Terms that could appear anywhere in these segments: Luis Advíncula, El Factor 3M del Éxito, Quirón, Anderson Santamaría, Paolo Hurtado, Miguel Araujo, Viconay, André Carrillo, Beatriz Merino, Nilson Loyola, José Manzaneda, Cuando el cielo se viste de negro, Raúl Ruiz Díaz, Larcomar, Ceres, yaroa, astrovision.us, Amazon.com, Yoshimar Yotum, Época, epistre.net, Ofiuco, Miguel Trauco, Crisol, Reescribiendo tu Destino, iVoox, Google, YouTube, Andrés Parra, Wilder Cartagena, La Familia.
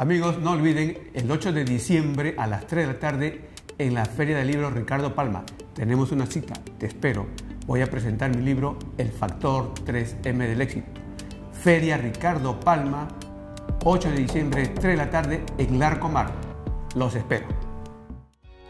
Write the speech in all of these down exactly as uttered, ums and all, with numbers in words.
Amigos, no olviden el ocho de diciembre a las tres de la tarde en la Feria del Libro Ricardo Palma. Tenemos una cita, te espero. Voy a presentar mi libro El Factor tres eme del Éxito. Feria Ricardo Palma, ocho de diciembre, tres de la tarde en Larcomar. Los espero.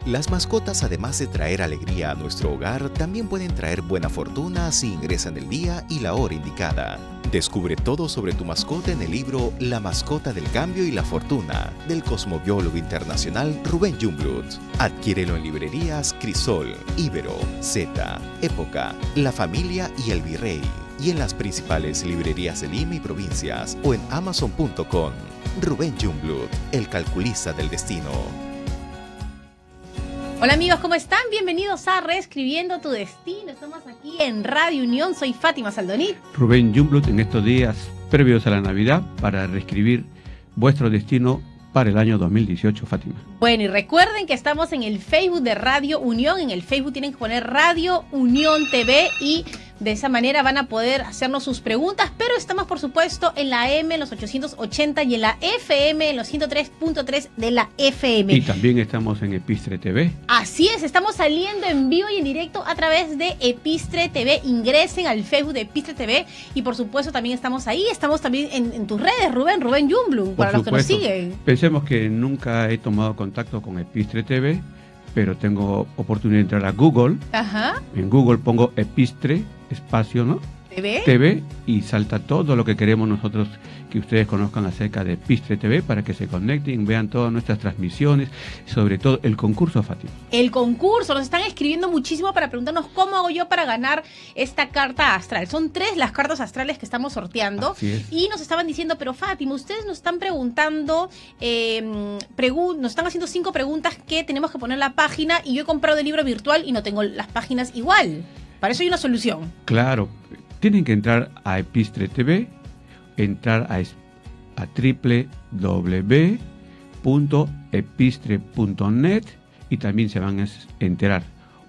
Las mascotas, además de traer alegría a nuestro hogar, también pueden traer buena fortuna si ingresan el día y la hora indicada. Descubre todo sobre tu mascota en el libro La Mascota del Cambio y la Fortuna, del cosmobiólogo internacional Rubén Jungbluth. Adquiérelo en librerías Crisol, Ibero, Zeta, Época, La Familia y El Virrey, y en las principales librerías de Lima y provincias, o en Amazon punto com. Rubén Jungbluth, el calculista del destino. Hola amigos, ¿cómo están? Bienvenidos a Reescribiendo tu Destino. Estamos aquí en Radio Unión. Soy Fátima Saldoní. Rubén Jungbluth, en estos días previos a la Navidad para reescribir vuestro destino para el año dos mil dieciocho, Fátima. Bueno, y recuerden que estamos en el Facebook de Radio Unión. En el Facebook tienen que poner Radio Unión T V y de esa manera van a poder hacernos sus preguntas, pero estamos por supuesto en la M en los ochocientos ochenta y en la F M en los ciento tres punto tres de la F M. Y también estamos en Epístre T V. Así es, estamos saliendo en vivo y en directo a través de Epístre T V. Ingresen al Facebook de Epístre T V y por supuesto también estamos ahí, estamos también en, en tus redes, Rubén, Rubén Jungbluth, para supuesto. Los que nos siguen. Pensemos que nunca he tomado contacto con Epístre T V, pero tengo oportunidad de entrar a Google. Ajá. En Google pongo Epístre espacio, ¿no? T V. T V y salta todo lo que queremos nosotros que ustedes conozcan acerca de Epistre T V para que se conecten, vean todas nuestras transmisiones, sobre todo el concurso, Fátima. El concurso, nos están escribiendo muchísimo para preguntarnos cómo hago yo para ganar esta carta astral. Son tres las cartas astrales que estamos sorteando. Así es. Y nos estaban diciendo, pero Fátima, ustedes nos están preguntando, eh, pregu nos están haciendo cinco preguntas que tenemos que poner en la página y yo he comprado el libro virtual y no tengo las páginas igual. Para eso hay una solución. Claro, tienen que entrar a Epistre T V, entrar a, a doble u doble u doble u punto epistre punto net y también se van a enterar.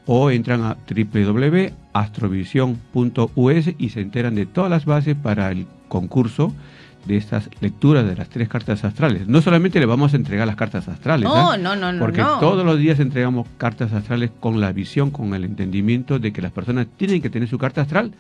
O entran a doble u doble u doble u punto astrovision punto u s y se enteran de todas las bases para el concurso de estas lecturas de las tres cartas astrales. No solamente le vamos a entregar las cartas astrales, no, no, no, no, porque no. Todos los días entregamos cartas astrales con la visión, con el entendimiento de que las personas tienen que tener su carta astral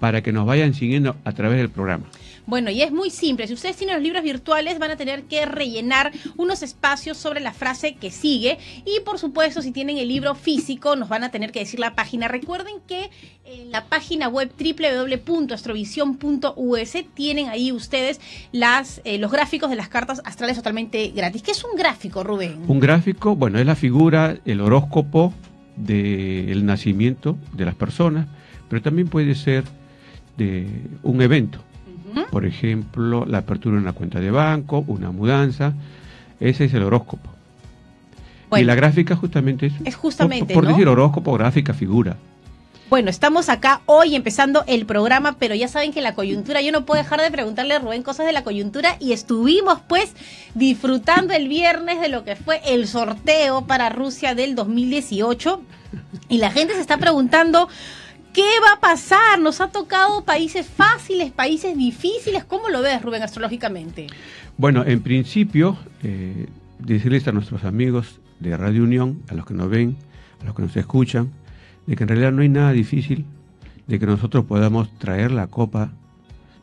para que nos vayan siguiendo a través del programa. Bueno, y es muy simple. Si ustedes tienen los libros virtuales, van a tener que rellenar unos espacios sobre la frase que sigue. Y, por supuesto, si tienen el libro físico, nos van a tener que decir la página. Recuerden que en la página web doble u doble u doble u punto astrovision punto u s tienen ahí ustedes las, eh, los gráficos de las cartas astrales totalmente gratis. ¿Qué es un gráfico, Rubén? Un gráfico, bueno, es la figura, el horóscopo del nacimiento de las personas, pero también puede ser de un evento. Por ejemplo, la apertura de una cuenta de banco, una mudanza. Ese es el horóscopo. Bueno, y la gráfica justamente es... Es justamente, Por, por ¿no? decir horóscopo, gráfica, figura. Bueno, estamos acá hoy empezando el programa, pero ya saben que la coyuntura, yo no puedo dejar de preguntarle a Rubén cosas de la coyuntura y estuvimos pues disfrutando el viernes de lo que fue el sorteo para Rusia del dos mil dieciocho y la gente se está preguntando... ¿Qué va a pasar? Nos ha tocado países fáciles, países difíciles. ¿Cómo lo ves, Rubén, astrológicamente? Bueno, en principio, eh, decirles a nuestros amigos de Radio Unión, a los que nos ven, a los que nos escuchan, de que en realidad no hay nada difícil de que nosotros podamos traer la Copa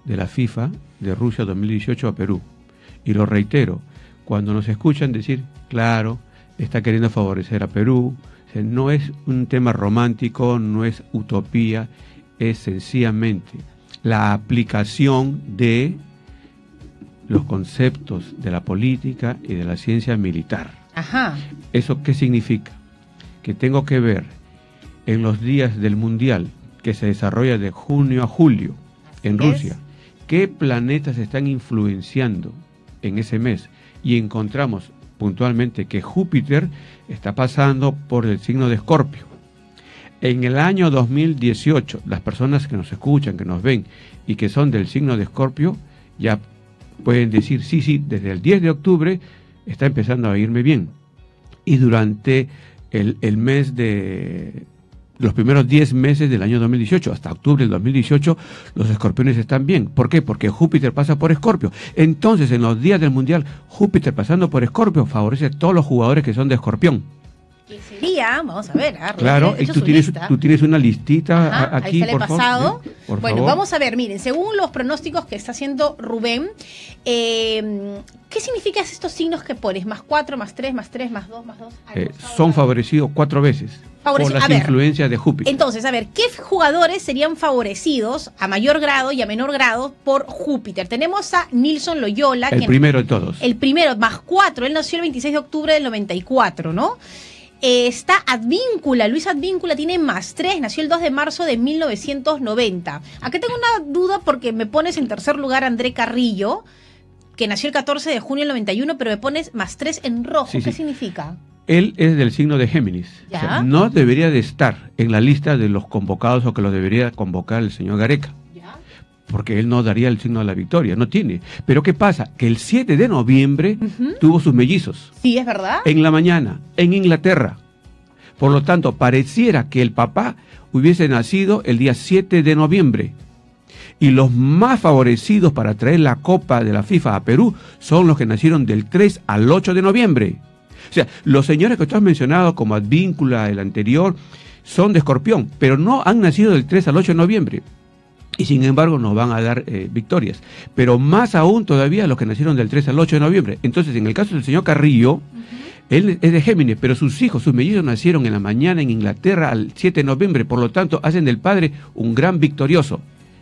de la FIFA de Rusia dos mil dieciocho a Perú. Y lo reitero, cuando nos escuchan decir, claro, está queriendo favorecer a Perú, no es un tema romántico, no es utopía, es sencillamente la aplicación de los conceptos de la política y de la ciencia militar. Ajá. ¿Eso qué significa? Que tengo que ver en los días del Mundial que se desarrolla de junio a julio en Rusia, qué planetas están influenciando en ese mes y encontramos puntualmente que Júpiter está pasando por el signo de Escorpio. En el año dos mil dieciocho, las personas que nos escuchan, que nos ven y que son del signo de Escorpio, ya pueden decir, sí, sí, desde el diez de octubre está empezando a irme bien. Y durante el, el mes de los primeros diez meses del año dos mil dieciocho, hasta octubre del dos mil dieciocho, los escorpiones están bien. ¿Por qué? Porque Júpiter pasa por Escorpio. Entonces, en los días del Mundial, Júpiter pasando por Escorpio favorece a todos los jugadores que son de Escorpión. ¿Qué sería? Vamos a ver. ¿eh? Claro, y tú tienes, tú tienes una listita. Ajá, aquí, ahí sale por pasado. Favor, por bueno, favor. Vamos a ver, miren, según los pronósticos que está haciendo Rubén, eh, ¿qué significan estos signos que pones? Más cuatro, más tres, más tres, más dos, más dos. Eh, son favorecidos cuatro veces favorecido. por las a influencias ver, de Júpiter. Entonces, a ver, ¿qué jugadores serían favorecidos a mayor grado y a menor grado por Júpiter? Tenemos a Nilson Loyola. El que primero en, de todos. El primero, más cuatro. Él nació el veintiséis de octubre del noventa y cuatro, ¿no? Eh, está Advíncula, Luis Advíncula tiene más tres, nació el dos de marzo de mil novecientos noventa. Acá tengo una duda porque me pones en tercer lugar André Carrillo, que nació el catorce de junio del noventa y uno, pero me pones más tres en rojo. Sí, ¿Qué sí. significa? Él es del signo de Géminis. O sea, no debería de estar en la lista de los convocados o que los debería convocar el señor Gareca. Porque él no daría el signo de la victoria, no tiene. Pero ¿qué pasa? Que el siete de noviembre uh-huh. tuvo sus mellizos. Sí, es verdad. En la mañana, en Inglaterra. Por lo tanto, pareciera que el papá hubiese nacido el día siete de noviembre. Y los más favorecidos para traer la Copa de la FIFA a Perú son los que nacieron del tres al ocho de noviembre. O sea, los señores que tú has mencionado como Advíncula, el anterior, son de Escorpión, pero no han nacido del tres al ocho de noviembre. Y sin embargo nos van a dar eh, victorias. Pero más aún todavía los que nacieron del tres al ocho de noviembre. Entonces, en el caso del señor Carrillo, uh-huh. él es de Géminis, pero sus hijos, sus mellizos nacieron en la mañana en Inglaterra al siete de noviembre. Por lo tanto, hacen del padre un gran victorioso.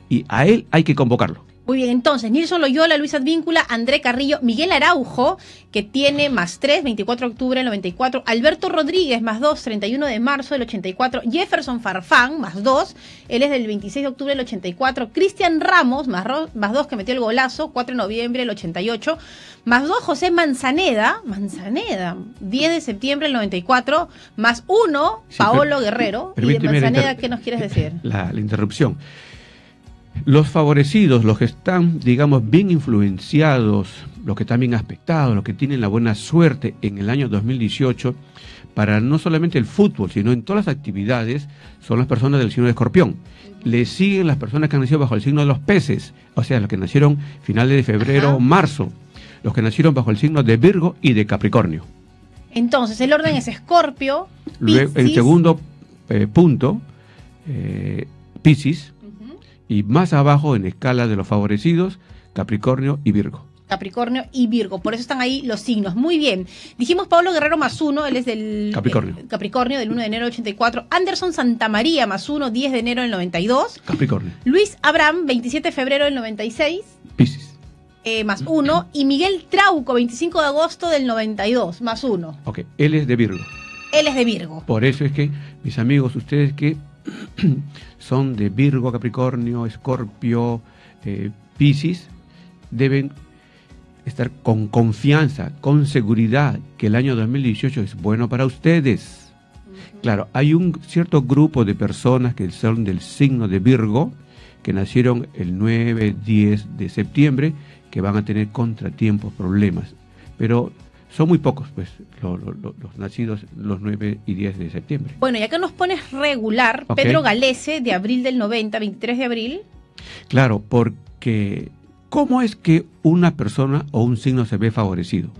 Y a él hay que convocarlo. Muy bien, entonces, Nilson Loyola, Luis Advíncula, André Carrillo, Miguel Araujo, que tiene más tres, veinticuatro de octubre del noventa y cuatro, Alberto Rodríguez, más dos, treinta y uno de marzo del ochenta y cuatro, Jefferson Farfán, más dos, él es del veintiséis de octubre del ochenta y cuatro, Cristian Ramos, más, más dos, que metió el golazo, cuatro de noviembre del ochenta y ocho, más dos, José Manzaneda, Manzaneda, diez de septiembre del noventa y cuatro, más uno, sí, Paolo Guerrero, y de Manzaneda, ¿qué nos quieres decir? La, la interrupción. Los favorecidos, los que están, digamos, bien influenciados, los que están bien aspectados, los que tienen la buena suerte en el año dos mil dieciocho, para no solamente el fútbol, sino en todas las actividades, son las personas del signo de Escorpión. Le siguen las personas que han nacido bajo el signo de los peces, o sea, los que nacieron finales de febrero o marzo, los que nacieron bajo el signo de Virgo y de Capricornio. Entonces, el orden es Escorpio, Piscis. El segundo eh, punto, eh, Piscis. Y más abajo, en escala de los favorecidos, Capricornio y Virgo. Capricornio y Virgo, por eso están ahí los signos. Muy bien, dijimos Paolo Guerrero más uno, él es del Capricornio, eh, Capricornio del uno de enero del ochenta y cuatro, Anderson Santamaría más uno, diez de enero del noventa y dos. Capricornio. Luis Abraham, veintisiete de febrero del noventa y seis. Piscis. Eh, más uno. Y Miguel Trauco, veinticinco de agosto del noventa y dos, más uno. Ok, él es de Virgo. Él es de Virgo. Por eso es que, mis amigos, ustedes que son de Virgo, Capricornio, Escorpio, eh, Piscis, deben estar con confianza, con seguridad, que el año dos mil dieciocho es bueno para ustedes. Uh-huh. Claro, hay un cierto grupo de personas que son del signo de Virgo, que nacieron el nueve, diez de septiembre, que van a tener contratiempos, problemas, pero son muy pocos, pues, los, los, los nacidos los nueve y diez de septiembre. Bueno, y acá nos pones regular, okay. Pedro Galese, de abril del noventa, veintitrés de abril. Claro, porque ¿cómo es que una persona o un signo se ve favorecido?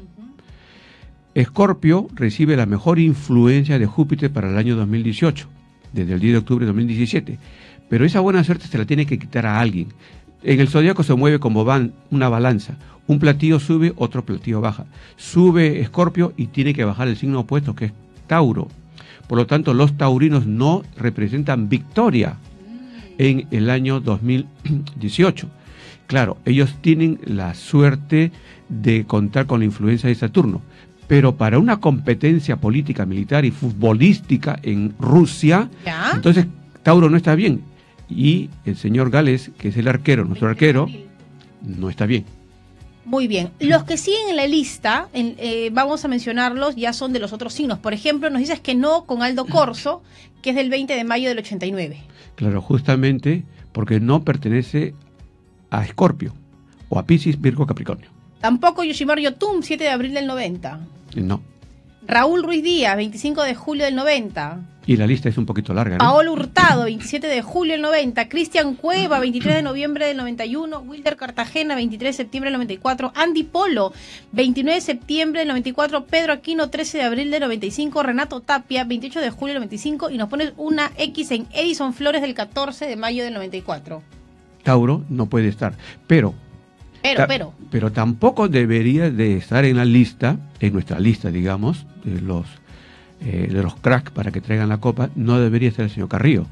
Escorpio uh-huh. recibe la mejor influencia de Júpiter para el año dos mil dieciocho, desde el diez de octubre de dos mil diecisiete. Pero esa buena suerte se la tiene que quitar a alguien. En el zodiaco se mueve como van una balanza. Un platillo sube, otro platillo baja. Sube Escorpio y tiene que bajar el signo opuesto, que es Tauro. Por lo tanto, los taurinos no representan victoria en el año dos mil dieciocho. Claro, ellos tienen la suerte de contar con la influencia de Saturno. Pero para una competencia política, militar y futbolística en Rusia, ¿ya? Entonces Tauro no está bien. Y el señor Gales, que es el arquero, nuestro arquero, no está bien. Muy bien. Los que siguen en la lista, en, eh, vamos a mencionarlos, ya son de los otros signos. Por ejemplo, nos dices que no con Aldo Corzo, que es del veinte de mayo del ochenta y nueve. Claro, justamente porque no pertenece a Escorpio o a Piscis, Virgo, Capricornio. Tampoco Yoshimar Yotum, siete de abril del noventa. No. Raúl Ruiz Díaz, veinticinco de julio del noventa. Y la lista es un poquito larga, ¿no? Paolo Hurtado, veintisiete de julio del noventa. Cristian Cueva, veintitrés de noviembre del noventa y uno. Wilder Cartagena, veintitrés de septiembre del noventa y cuatro. Andy Polo, veintinueve de septiembre del noventa y cuatro. Pedro Aquino, trece de abril del noventa y cinco. Renato Tapia, veintiocho de julio del noventa y cinco. Y nos pones una X en Edison Flores del catorce de mayo del noventa y cuatro. Tauro no puede estar, pero... Pero, pero. Pero tampoco debería de estar en la lista, en nuestra lista, digamos, de los, eh, de los cracks para que traigan la copa, no debería estar el señor Carrillo.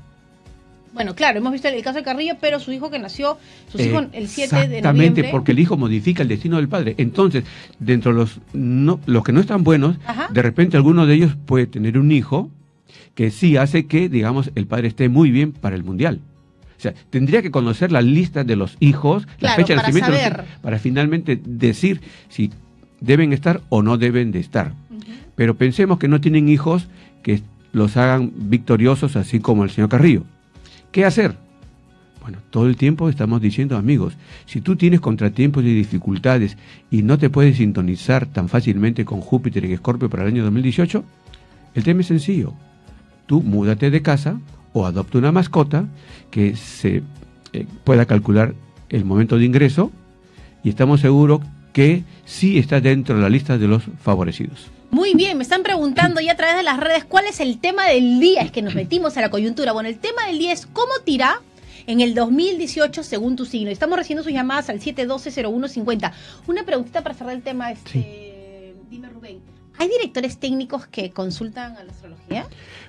Bueno, claro, hemos visto el caso de Carrillo, pero su hijo que nació, sus eh, hijos el siete de noviembre. Exactamente, porque el hijo modifica el destino del padre. Entonces, dentro de los, no, los que no están buenos, ajá, de repente alguno de ellos puede tener un hijo que sí hace que, digamos, el padre esté muy bien para el mundial. O sea, tendría que conocer la lista de los hijos, claro, la fecha de nacimiento, saber, para finalmente decir si deben estar o no deben de estar. Uh-huh. Pero pensemos que no tienen hijos que los hagan victoriosos, así como el señor Carrillo. ¿Qué hacer? Bueno, todo el tiempo estamos diciendo, amigos, si tú tienes contratiempos y dificultades y no te puedes sintonizar tan fácilmente con Júpiter en Escorpio para el año dos mil dieciocho, el tema es sencillo. Tú múdate de casa o adopta una mascota que se eh, pueda calcular el momento de ingreso, y estamos seguros que sí está dentro de la lista de los favorecidos. Muy bien, me están preguntando ya a través de las redes cuál es el tema del día, es que nos metimos a la coyuntura. Bueno, el tema del día es cómo tirar en el dos mil dieciocho según tu signo. Estamos recibiendo sus llamadas al siete uno dos cero uno cinco cero. Una preguntita para cerrar el tema, este, sí. Dime, Rubén, ¿hay directores técnicos que consultan a la astrología?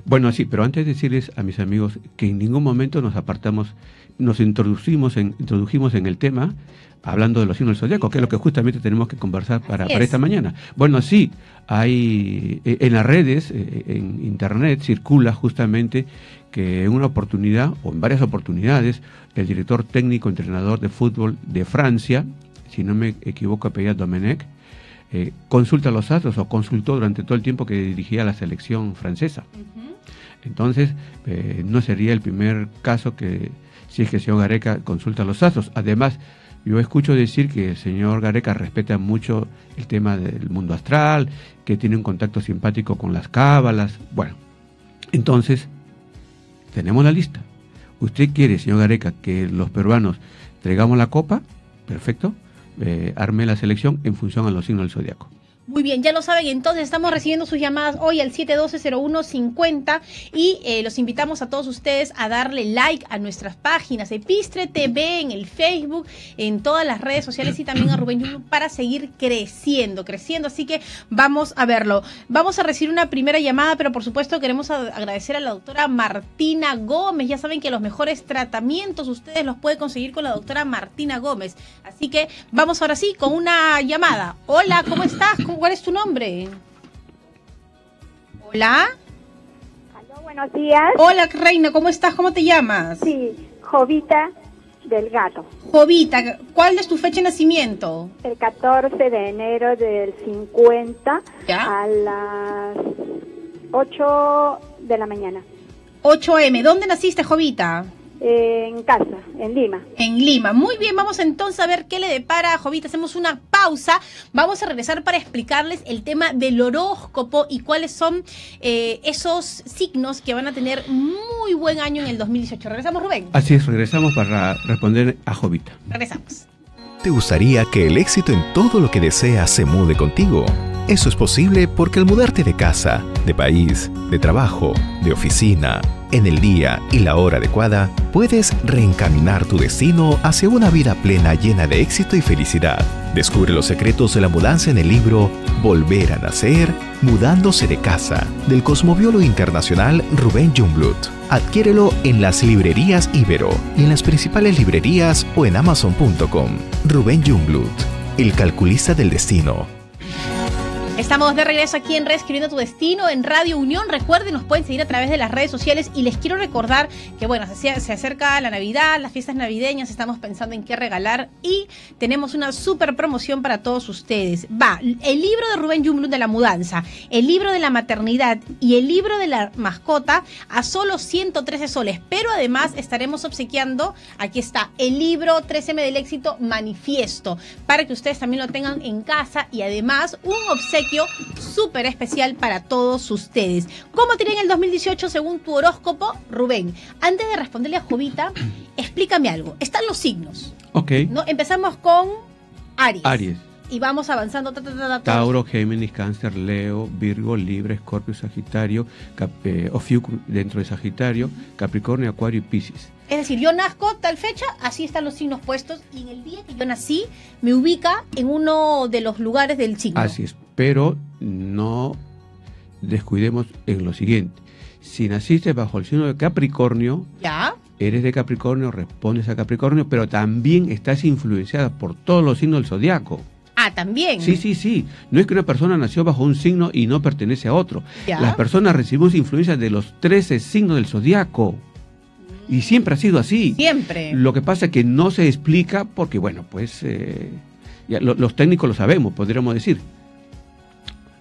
Bueno, sí, pero antes de decirles a mis amigos que en ningún momento nos apartamos, nos introducimos en, introdujimos en el tema hablando de los signos del zodiaco, que es lo que justamente tenemos que conversar para, para esta mañana. Bueno, sí, hay en las redes, en internet, circula justamente que en una oportunidad o en varias oportunidades el director técnico entrenador de fútbol de Francia, si no me equivoco, apellida Domenech, Eh, consulta a los astros o consultó durante todo el tiempo que dirigía la selección francesa. Uh-huh. Entonces, eh, no sería el primer caso que, si es que el señor Gareca consulta a los astros. Además, yo escucho decir que el señor Gareca respeta mucho el tema del mundo astral, que tiene un contacto simpático con las cábalas. Bueno, entonces, tenemos la lista. ¿Usted quiere, señor Gareca, que los peruanos traigamos la copa? Perfecto. Eh, armé la selección en función a los signos del zodiaco. Muy bien, ya lo saben, entonces estamos recibiendo sus llamadas hoy al siete uno dos cero uno cinco cero y eh, los invitamos a todos ustedes a darle like a nuestras páginas, Epistre T V, en el Facebook, en todas las redes sociales, y también a Rubén Jungbluth para seguir creciendo, creciendo, así que vamos a verlo. Vamos a recibir una primera llamada, pero por supuesto queremos agradecer a la doctora Martina Gómez. Ya saben que los mejores tratamientos ustedes los pueden conseguir con la doctora Martina Gómez, así que vamos ahora sí con una llamada. Hola, ¿cómo estás? ¿Cómo ¿Cuál es tu nombre? Hola. Aló, buenos días. Hola, reina, ¿cómo estás? ¿Cómo te llamas? Sí, Jovita Delgado. Jovita, ¿cuál es tu fecha de nacimiento? El catorce de enero del cincuenta. ¿Ya? A las ocho de la mañana. ocho eme. ¿Dónde naciste, Jovita? En casa, en Lima. En Lima. Muy bien, vamos entonces a ver qué le depara a Jovita. Hacemos una pausa. Vamos a regresar para explicarles el tema del horóscopo y cuáles son eh, esos signos que van a tener muy buen año en el dos mil dieciocho. ¿Regresamos, Rubén? Así es, regresamos para responder a Jovita. Regresamos. ¿Te gustaría que el éxito en todo lo que deseas se mude contigo? Eso es posible porque al mudarte de casa, de país, de trabajo, de oficina, en el día y la hora adecuada, puedes reencaminar tu destino hacia una vida plena llena de éxito y felicidad. Descubre los secretos de la mudanza en el libro Volver a Nacer, Mudándose de Casa, del cosmobiólogo internacional Rubén Jungbluth. Adquiérelo en las librerías Ibero y en las principales librerías o en Amazon punto com. Rubén Jungbluth, el calculista del destino. Estamos de regreso aquí en Reescribiendo tu Destino en Radio Unión. Recuerden, nos pueden seguir a través de las redes sociales y les quiero recordar que, bueno, se, se acerca la Navidad, las fiestas navideñas, estamos pensando en qué regalar y tenemos una súper promoción para todos ustedes. Va, el libro de Rubén Jungbluth de la mudanza, el libro de la maternidad y el libro de la mascota a solo ciento trece soles. Pero además estaremos obsequiando, aquí está, el libro tres eme del éxito manifiesto para que ustedes también lo tengan en casa y además un obsequio obsequio súper especial para todos ustedes. ¿Cómo te irá en el dos mil dieciocho según tu horóscopo, Rubén? Antes de responderle a Jovita, explícame algo. Están los signos. Ok. ¿No? Empezamos con Aries. Aries. Y vamos avanzando. Ta, ta, ta, ta, Tauro, Géminis, Cáncer, Leo, Virgo, Libra, Escorpio, Sagitario, Cap eh, Ofiuco dentro de Sagitario, Capricornio, Acuario y Piscis. Es decir, yo nazco tal fecha, así están los signos puestos, y en el día que yo nací me ubica en uno de los lugares del signo. Así es, pero no descuidemos en lo siguiente. Si naciste bajo el signo de Capricornio, ya eres de Capricornio, respondes a Capricornio, pero también estás influenciada por todos los signos del zodiaco. Ah, también. Sí, sí, sí. No es que una persona nació bajo un signo y no pertenece a otro. ¿Ya? Las personas recibimos influencia de los trece signos del zodiaco. Y siempre ha sido así. Siempre. Lo que pasa es que no se explica porque, bueno, pues eh, ya lo, los técnicos lo sabemos, podríamos decir.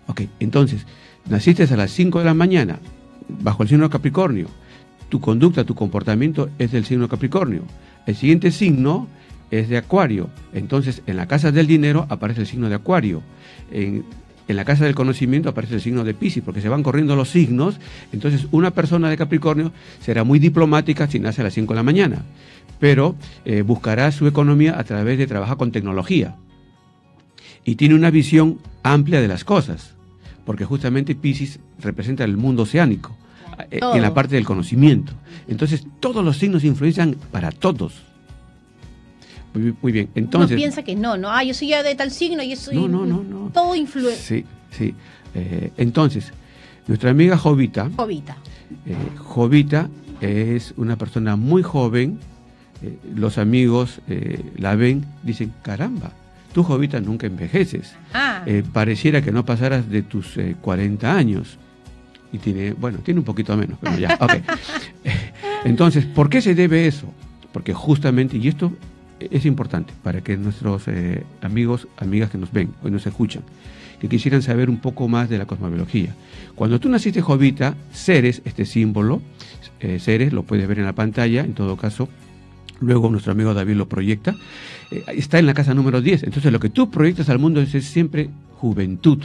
Ok, entonces, naciste a las cinco de la mañana bajo el signo de Capricornio. Tu conducta, tu comportamiento es del signo de Capricornio. El siguiente signo es de Acuario. Entonces, en la casa del dinero aparece el signo de Acuario. En, en la casa del conocimiento aparece el signo de Piscis, porque se van corriendo los signos. Entonces, una persona de Capricornio será muy diplomática si nace a las cinco de la mañana, pero eh, buscará su economía a través de trabajar con tecnología. Y tiene una visión amplia de las cosas, porque justamente Piscis representa el mundo oceánico, todo en la parte del conocimiento. Entonces, todos los signos influencian para todos. Muy bien, entonces... Uno piensa que no, ¿no? Ah, yo soy ya de tal signo y soy... No, no, no, no. Todo influye. Sí, sí. Eh, entonces, nuestra amiga Jovita... Jovita. Eh, Jovita es una persona muy joven. Eh, los amigos eh, la ven, dicen, caramba, tú, Jovita, nunca envejeces. Ah. Eh, pareciera que no pasaras de tus eh, cuarenta años. Y tiene, bueno, tiene un poquito menos, pero ya, ok. Entonces, ¿por qué se debe eso? Porque justamente, y esto... es importante para que nuestros eh, amigos, amigas que nos ven o nos escuchan, que quisieran saber un poco más de la cosmobiología. Cuando tú naciste, Jovita, Ceres, este símbolo, eh, Ceres, lo puedes ver en la pantalla, en todo caso, luego nuestro amigo David lo proyecta, eh, está en la casa número diez. Entonces lo que tú proyectas al mundo es, es siempre juventud,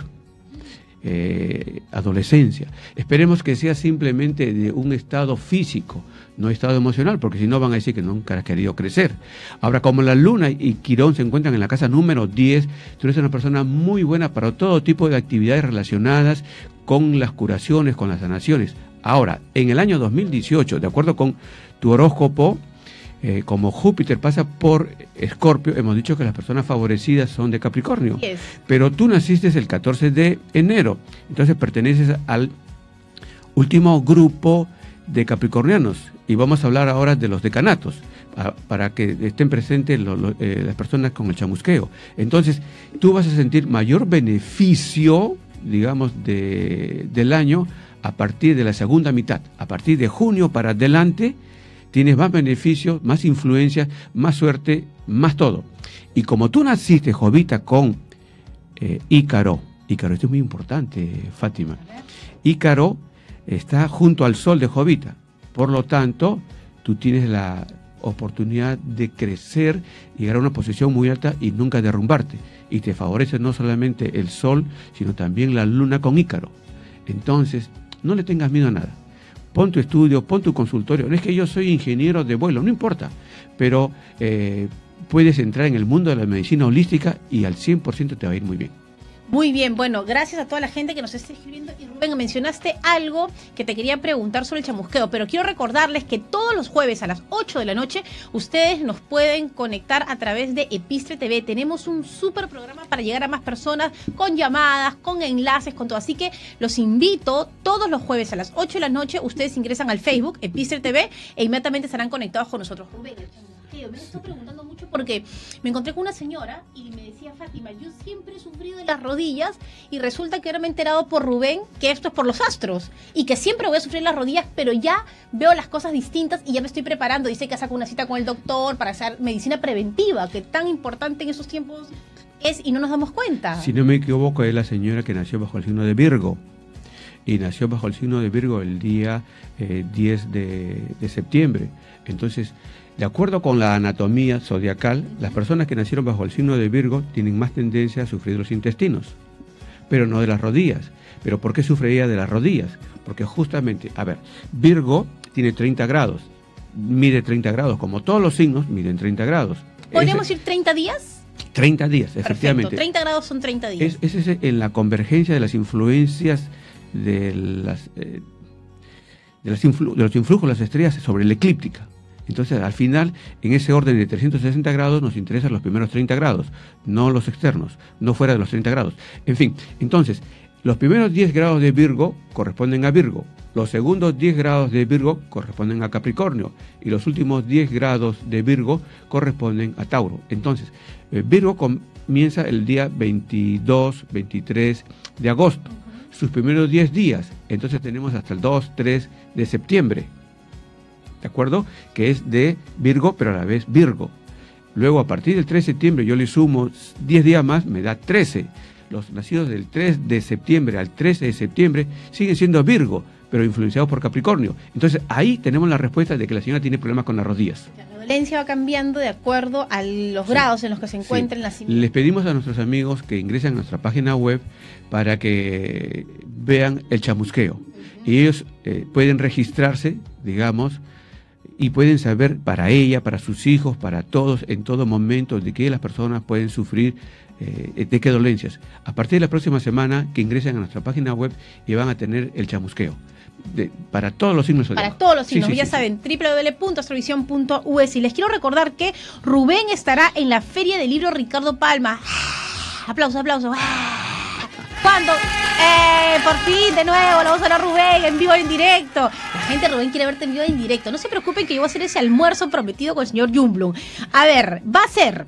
eh, adolescencia. Esperemos que sea simplemente de un estado físico, no estado emocional, porque si no van a decir que nunca has querido crecer. Ahora, como la Luna y Quirón se encuentran en la casa número diez, tú eres una persona muy buena para todo tipo de actividades relacionadas con las curaciones, con las sanaciones. Ahora, en el año dos mil dieciocho, de acuerdo con tu horóscopo, eh, como Júpiter pasa por Escorpio, hemos dicho que las personas favorecidas son de Capricornio. Yes. Pero tú naciste el catorce de enero, entonces perteneces al último grupo de capricornianos. Y vamos a hablar ahora de los decanatos, para, para que estén presentes lo, lo, eh, las personas con el chamusqueo. Entonces, tú vas a sentir mayor beneficio, digamos, de, del año a partir de la segunda mitad. A partir de junio para adelante, tienes más beneficios, más influencias, más suerte, más todo. Y como tú naciste, Jovita, con eh, Ícaro, Ícaro, esto es muy importante, Fátima. Ícaro está junto al sol de Jovita. Por lo tanto, tú tienes la oportunidad de crecer, llegar a una posición muy alta y nunca derrumbarte. Y te favorece no solamente el sol, sino también la luna con Ícaro. Entonces, no le tengas miedo a nada. Pon tu estudio, pon tu consultorio. No es que yo soy ingeniero de vuelo, no importa. Pero eh, puedes entrar en el mundo de la medicina holística y al cien por ciento te va a ir muy bien. Muy bien, bueno, gracias a toda la gente que nos está escribiendo. Y Rubén, mencionaste algo que te quería preguntar sobre el chamusqueo, pero quiero recordarles que todos los jueves a las ocho de la noche ustedes nos pueden conectar a través de Epístrete T V. Tenemos un súper programa para llegar a más personas, con llamadas, con enlaces, con todo. Así que los invito todos los jueves a las ocho de la noche, ustedes ingresan al Facebook Epístrete T V e inmediatamente estarán conectados con nosotros. Rubén, el chamusqueo, me estoy preguntando mucho porque me encontré con una señora y me decía, Fátima, yo siempre he sufrido de las rodillas. rodillas y resulta que ahora me he enterado por Rubén que esto es por los astros y que siempre voy a sufrir las rodillas, pero ya veo las cosas distintas y ya me estoy preparando. Dice que saco una cita con el doctor para hacer medicina preventiva, que tan importante en esos tiempos es y no nos damos cuenta. Si no me equivoco, es la señora que nació bajo el signo de Virgo y nació bajo el signo de Virgo el día eh, diez de septiembre. Entonces, de acuerdo con la anatomía zodiacal, las personas que nacieron bajo el signo de Virgo tienen más tendencia a sufrir los intestinos. pero no de las rodillas. ¿Pero por qué sufriría de las rodillas? Porque justamente, a ver, Virgo tiene treinta grados, mide treinta grados, como todos los signos miden treinta grados. ¿Podríamos ir treinta días? treinta días, perfecto, efectivamente. treinta grados son treinta días. Es, es en la convergencia de las influencias de, las, eh, de, las influ, de los influjos de las estrellas sobre la eclíptica. Entonces, al final, en ese orden de trescientos sesenta grados nos interesan los primeros treinta grados, no los externos, no fuera de los treinta grados. En fin, entonces, los primeros diez grados de Virgo corresponden a Virgo, los segundos diez grados de Virgo corresponden a Capricornio y los últimos diez grados de Virgo corresponden a Tauro. Entonces, Virgo comienza el día veintidós, veintitrés de agosto, sus primeros diez días, entonces tenemos hasta el dos, tres de septiembre. ¿De acuerdo? Que es de Virgo, pero a la vez Virgo. Luego, a partir del tres de septiembre, yo le sumo diez días más, me da trece. Los nacidos del tres de septiembre al trece de septiembre siguen siendo Virgo, pero influenciados por Capricornio. Entonces, ahí tenemos la respuesta de que la señora tiene problemas con las rodillas. La dolencia va cambiando de acuerdo a los sí. grados en los que se encuentra sí. el nacimiento. Les pedimos a nuestros amigos que ingresen a nuestra página web para que vean el chamusqueo. Uh-huh. Y ellos eh, pueden registrarse, digamos, y pueden saber para ella, para sus hijos, para todos, en todo momento, de qué las personas pueden sufrir, eh, de qué dolencias. A partir de la próxima semana, que ingresen a nuestra página web y van a tener el chamusqueo. De, para todos los signos. Para todos los signos, sí, sí, ya sí, saben, sí. doble u doble u doble u punto astrovision punto u s. Y les quiero recordar que Rubén estará en la Feria del Libro Ricardo Palma. Aplausos, aplausos. ¿Cuándo? Eh, por fin, de nuevo, la voz de la Rubén, en vivo y en directo. La gente, Rubén, quiere verte en vivo y en directo. No se preocupen que yo voy a hacer ese almuerzo prometido con el señor Jungbluth. A ver, va a ser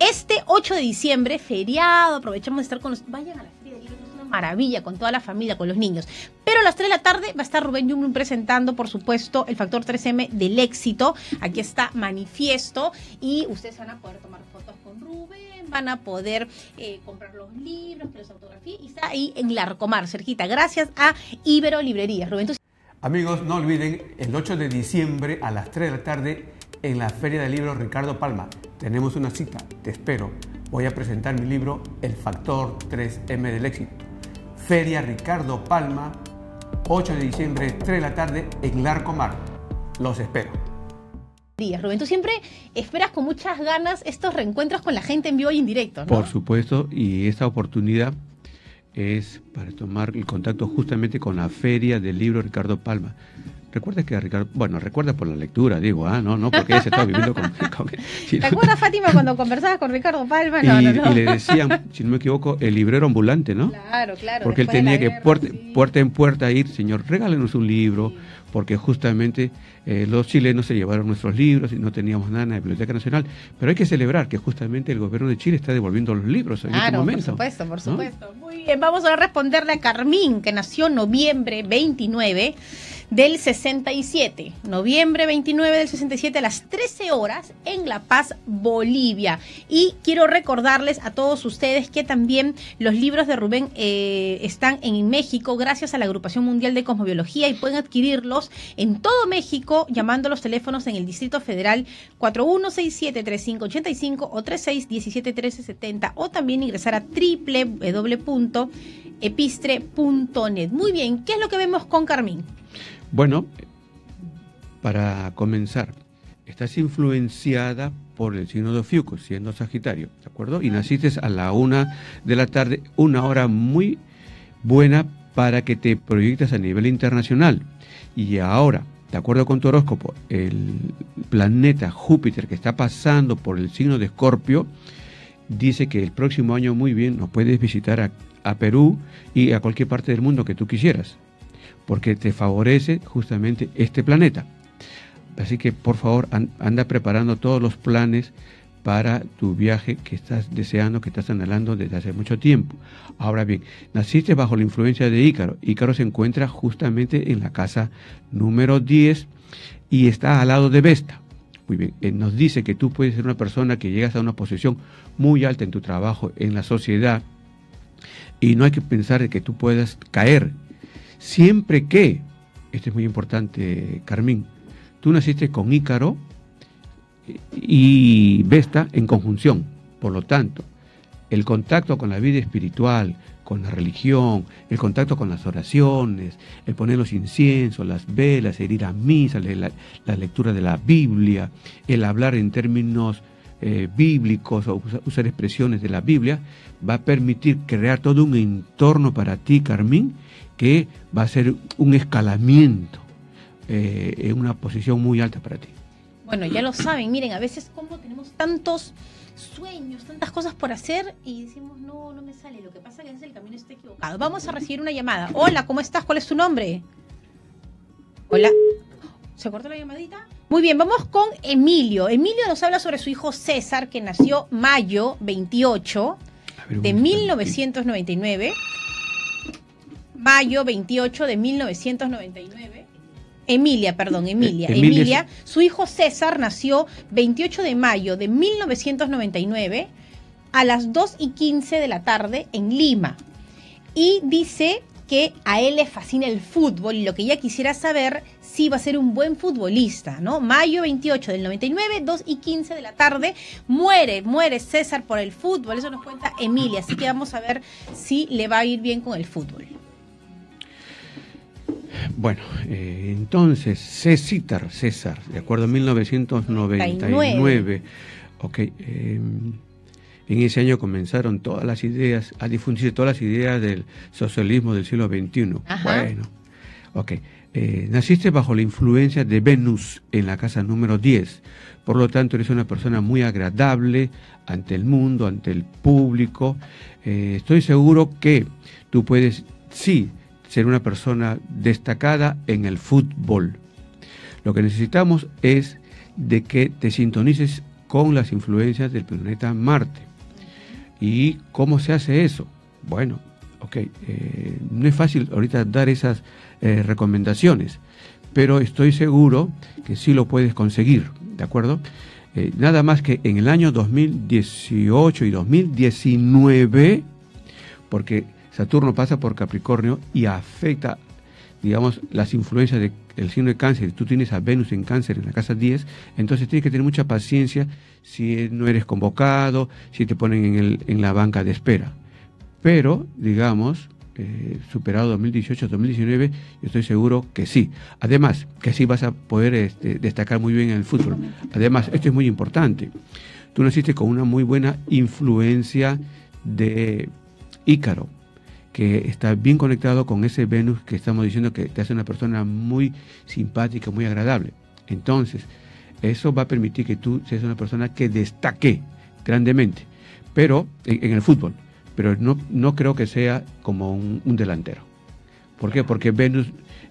este ocho de diciembre, feriado, aprovechamos de estar con los... Vayan a la feria, es una maravilla, con toda la familia, con los niños. Pero a las tres de la tarde va a estar Rubén Jungbluth presentando, por supuesto, el Factor tres eme del Éxito. Aquí está manifiesto y ustedes van a poder tomar fotos con Rubén. Van a poder eh, comprar los libros, que los autografíen, y está ahí en Larcomar, cerquita, gracias a Ibero Librerías. Rubén, ¿tú? Amigos, no olviden, el ocho de diciembre a las tres de la tarde en la Feria del Libro Ricardo Palma. Tenemos una cita, te espero. Voy a presentar mi libro El Factor tres eme del Éxito. Feria Ricardo Palma, ocho de diciembre, tres de la tarde en Larcomar. Los espero. Rubén, tú siempre esperas con muchas ganas estos reencuentros con la gente en vivo y en directo, ¿no? Por supuesto, y esta oportunidad es para tomar el contacto justamente con la Feria del Libro Ricardo Palma. Recuerda que a Ricardo, bueno, recuerda por la lectura, digo, ah, no, no, porque ella se estaba viviendo con... con ¿Te no, acuerdas, Fátima, cuando conversabas con Ricardo Palma? No, y, no, no. Y le decían, si no me equivoco, el librero ambulante, ¿no? Claro, claro. Porque él tenía guerra, que puerta, sí. puerta en puerta ir, señor, regálenos un libro, sí. porque justamente eh, los chilenos se llevaron nuestros libros y no teníamos nada en la Biblioteca Nacional. Pero hay que celebrar que justamente el gobierno de Chile está devolviendo los libros en claro, este momento. Por supuesto, por supuesto. ¿No? Muy bien, vamos a responderle a Carmín, que nació en noviembre veintinueve del sesenta y siete, noviembre veintinueve del sesenta y siete a las trece horas en La Paz, Bolivia. Y quiero recordarles a todos ustedes que también los libros de Rubén eh, están en México gracias a la Agrupación Mundial de Cosmobiología y pueden adquirirlos en todo México llamando a los teléfonos en el Distrito Federal cuatro uno seis siete, tres cinco ocho cinco o tres seis uno siete, uno tres siete cero o también ingresar a doble u doble u doble u punto epistre punto net. Muy bien, ¿qué es lo que vemos con Carmín? Bueno, para comenzar, estás influenciada por el signo de Ofiuco, siendo Sagitario, ¿de acuerdo? Y naciste a la una de la tarde, una hora muy buena para que te proyectes a nivel internacional. Y ahora, de acuerdo con tu horóscopo, el planeta Júpiter que está pasando por el signo de Escorpio, dice que el próximo año, muy bien, nos puedes visitar a, a Perú y a cualquier parte del mundo que tú quisieras, porque te favorece justamente este planeta. Así que, por favor, anda preparando todos los planes para tu viaje que estás deseando, que estás anhelando desde hace mucho tiempo. Ahora bien, naciste bajo la influencia de Ícaro. Ícaro se encuentra justamente en la casa número diez y está al lado de Vesta. Muy bien, eh, nos dice que tú puedes ser una persona que llegas a una posición muy alta en tu trabajo, en la sociedad, y no hay que pensar que tú puedas caer. Siempre que, esto es muy importante, Carmín, tú naciste con Ícaro y Vesta en conjunción. Por lo tanto, el contacto con la vida espiritual, con la religión, el contacto con las oraciones, el poner los inciensos, las velas, el ir a misa, la, la lectura de la Biblia, el hablar en términos eh, bíblicos o usar expresiones de la Biblia, va a permitir crear todo un entorno para ti, Carmín, que va a ser un escalamiento eh, en una posición muy alta para ti. Bueno, ya lo saben, miren, a veces como tenemos tantos sueños, tantas cosas por hacer y decimos, no, no me sale, lo que pasa es que el camino está equivocado. Vamos a recibir una llamada. Hola, ¿cómo estás? ¿Cuál es tu nombre? Hola. ¿Se cortó la llamadita? Muy bien, vamos con Emilio. Emilio nos habla sobre su hijo César, que nació mayo veintiocho de mil novecientos noventa y nueve. Mayo veintiocho de mil novecientos noventa y nueve. Emilia, perdón, Emilia. Emilia, Emilia es... su hijo César nació veintiocho de mayo de mil novecientos noventa y nueve a las dos y quince de la tarde en Lima. Y dice que a él le fascina el fútbol y lo que ella quisiera saber si va a ser un buen futbolista, ¿no? Mayo veintiocho del noventa y nueve, dos y quince de la tarde, muere, muere César por el fútbol. Eso nos cuenta Emilia, así que vamos a ver si le va a ir bien con el fútbol. Bueno, eh, entonces, César, César, de acuerdo a mil novecientos noventa y nueve, ok, eh, en ese año comenzaron todas las ideas, a difundirse todas las ideas del socialismo del siglo veintiuno. Ajá. Bueno, ok, eh, naciste bajo la influencia de Venus en la casa número diez, por lo tanto eres una persona muy agradable ante el mundo, ante el público, eh, estoy seguro que tú puedes, sí, ser una persona destacada en el fútbol. Lo que necesitamos es de que te sintonices con las influencias del planeta Marte. ¿Y cómo se hace eso? Bueno, ok, eh, no es fácil ahorita dar esas eh, recomendaciones, pero estoy seguro que sí lo puedes conseguir, ¿de acuerdo? Eh, nada más que en el año dos mil dieciocho y dos mil diecinueve, porque Saturno pasa por Capricornio y afecta, digamos, las influencias del signo de Cáncer. Tú tienes a Venus en Cáncer en la casa diez, entonces tienes que tener mucha paciencia si no eres convocado, si te ponen en, el, en la banca de espera. Pero, digamos, eh, superado dos mil dieciocho a dos mil diecinueve, yo estoy seguro que sí. Además, que sí vas a poder este, destacar muy bien en el fútbol. Además, esto es muy importante. Tú naciste con una muy buena influencia de Ícaro, que está bien conectado con ese Venus que estamos diciendo que te hace una persona muy simpática, muy agradable. Entonces, eso va a permitir que tú seas una persona que destaque grandemente, pero en, en el fútbol. Pero no, no creo que sea como un, un delantero. ¿Por qué? Porque Venus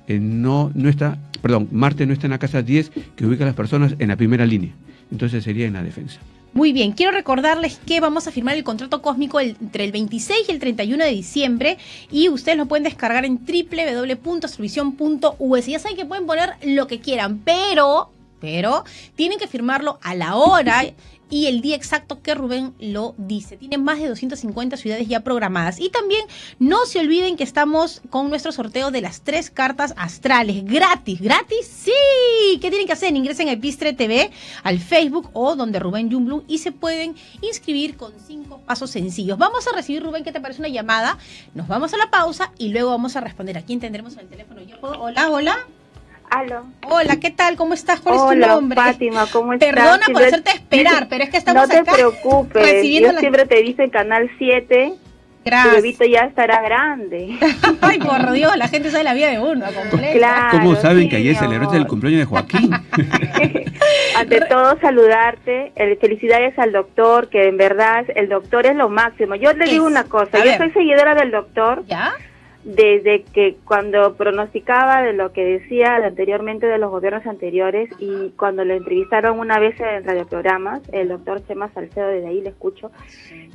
eh, no, no está, perdón, Marte no está en la casa diez, que ubica a las personas en la primera línea. Entonces sería en la defensa. Muy bien, quiero recordarles que vamos a firmar el contrato cósmico el, entre el veintiséis y el treinta y uno de diciembre y ustedes lo pueden descargar en w w w punto astrovision punto u s. Ya saben que pueden poner lo que quieran, pero, pero tienen que firmarlo a la hora y el día exacto que Rubén lo dice. Tienen más de doscientas cincuenta ciudades ya programadas. Y también no se olviden que estamos con nuestro sorteo de las tres cartas astrales. Gratis, gratis, sí. ¿Qué tienen que hacer? Ingresen a Epístrete T V, al Facebook o donde Rubén Jungbluth y se pueden inscribir con cinco pasos sencillos. Vamos a recibir, Rubén, ¿qué te parece una llamada? Nos vamos a la pausa y luego vamos a responder. ¿A quién tendremos al teléfono? Yo puedo. Hola, hola. Aló. Hola, ¿qué tal? ¿Cómo estás? ¿Cuál Hola, es tu nombre? Fátima, ¿cómo estás? Perdona si por hacerte esperar, pero es que estamos acá. No te acá preocupes, yo la... siempre te dice Canal siete. Gracias. Tu bebito ya estará grande. Ay, por Dios, la gente sabe la vida de uno. Claro, ¿cómo saben sí, que ayer celebraste el cumpleaños de Joaquín? Ante todo, saludarte. Felicidades al doctor, que en verdad el doctor es lo máximo. Yo le digo una cosa, yo soy seguidora del doctor. ¿Ya? Desde que cuando pronosticaba de lo que decía anteriormente de los gobiernos anteriores y cuando lo entrevistaron una vez en radioprogramas, el doctor Chema Salcedo, desde ahí le escucho,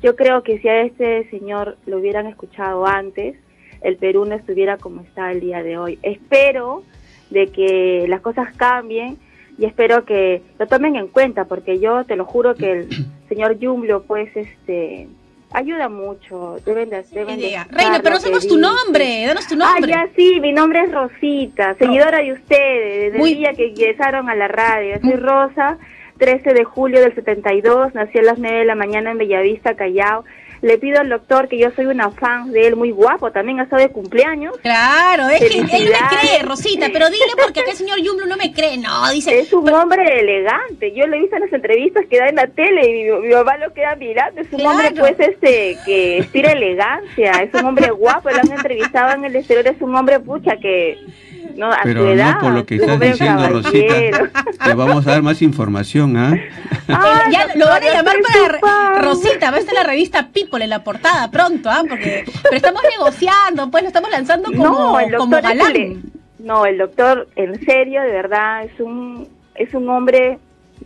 yo creo que si a este señor lo hubieran escuchado antes, el Perú no estuviera como está el día de hoy. Espero de que las cosas cambien y espero que lo tomen en cuenta, porque yo te lo juro que el señor Jungbluth, pues, este... ayuda mucho, deben de hacer. Reina, pero no sabemos tu nombre, danos tu nombre. Ah, ya sí, mi nombre es Rosita, seguidora de ustedes, desde el día que ingresaron a la radio. Soy Rosa, trece de julio del setenta y dos, nací a las nueve de la mañana en Bellavista, Callao. Le pido al doctor, que yo soy una fan de él, muy guapo, también ha estado de cumpleaños. Claro, es que él me cree, Rosita, pero dile porque acá el señor Jungbluth no me cree, no, dice... Es un pero... hombre elegante, yo lo he visto en las entrevistas que da en la tele y mi, mi papá lo queda mirando, es un claro. hombre pues este, que estira elegancia, es un hombre guapo, lo han entrevistado en el exterior, es un hombre pucha que... No, pero no edad, por lo que estás diciendo, caballero. Rosita, te vamos a dar más información, ¿ah? ¿eh? Ya lo van a llamar para... Rosita, va a estar la revista People en la portada pronto, ¿ah? ¿eh? Porque... Pero estamos negociando, pues lo estamos lanzando como, no, el como galán. Le... No, el doctor, en serio, de verdad, es un, es un hombre...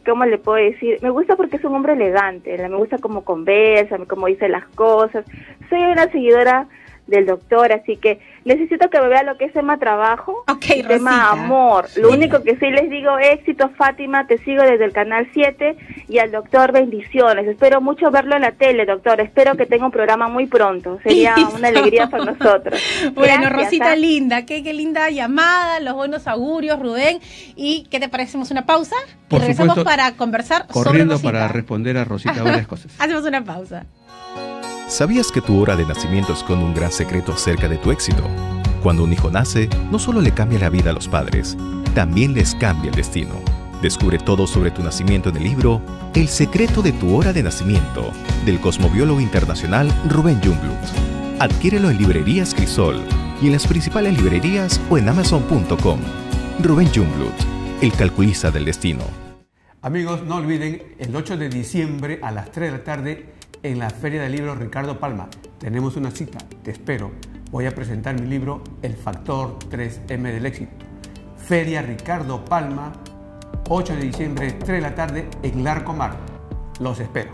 ¿Cómo le puedo decir? Me gusta porque es un hombre elegante, me gusta cómo conversa, cómo dice las cosas. Soy una seguidora... del doctor, así que necesito que me vea lo que es tema trabajo, okay, tema amor. Lo sí. único que sí les digo, éxito, Fátima, te sigo desde el canal siete, y al doctor bendiciones. Espero mucho verlo en la tele, doctor. Espero que tenga un programa muy pronto. Sería una alegría para nosotros. Bueno, gracias, Rosita, ¿ah? Linda, qué, qué linda llamada, los buenos augurios, Rubén. ¿Y qué te parece? ¿Hacemos una pausa? Por y regresamos supuesto, para conversar corriendo sobre para responder a Rosita varias cosas. Hacemos una pausa. ¿Sabías que tu hora de nacimiento esconde un gran secreto acerca de tu éxito? Cuando un hijo nace, no solo le cambia la vida a los padres, también les cambia el destino. Descubre todo sobre tu nacimiento en el libro El secreto de tu hora de nacimiento, del cosmobiólogo internacional Rubén Jungbluth. Adquiérelo en librerías Crisol y en las principales librerías o en Amazon punto com. Rubén Jungbluth, el calculista del destino. Amigos, no olviden, el ocho de diciembre a las tres de la tarde... en la Feria del Libro Ricardo Palma. Tenemos una cita, te espero. Voy a presentar mi libro El Factor tres eme del Éxito. Feria Ricardo Palma, ocho de diciembre, tres de la tarde, en Larcomar. Los espero.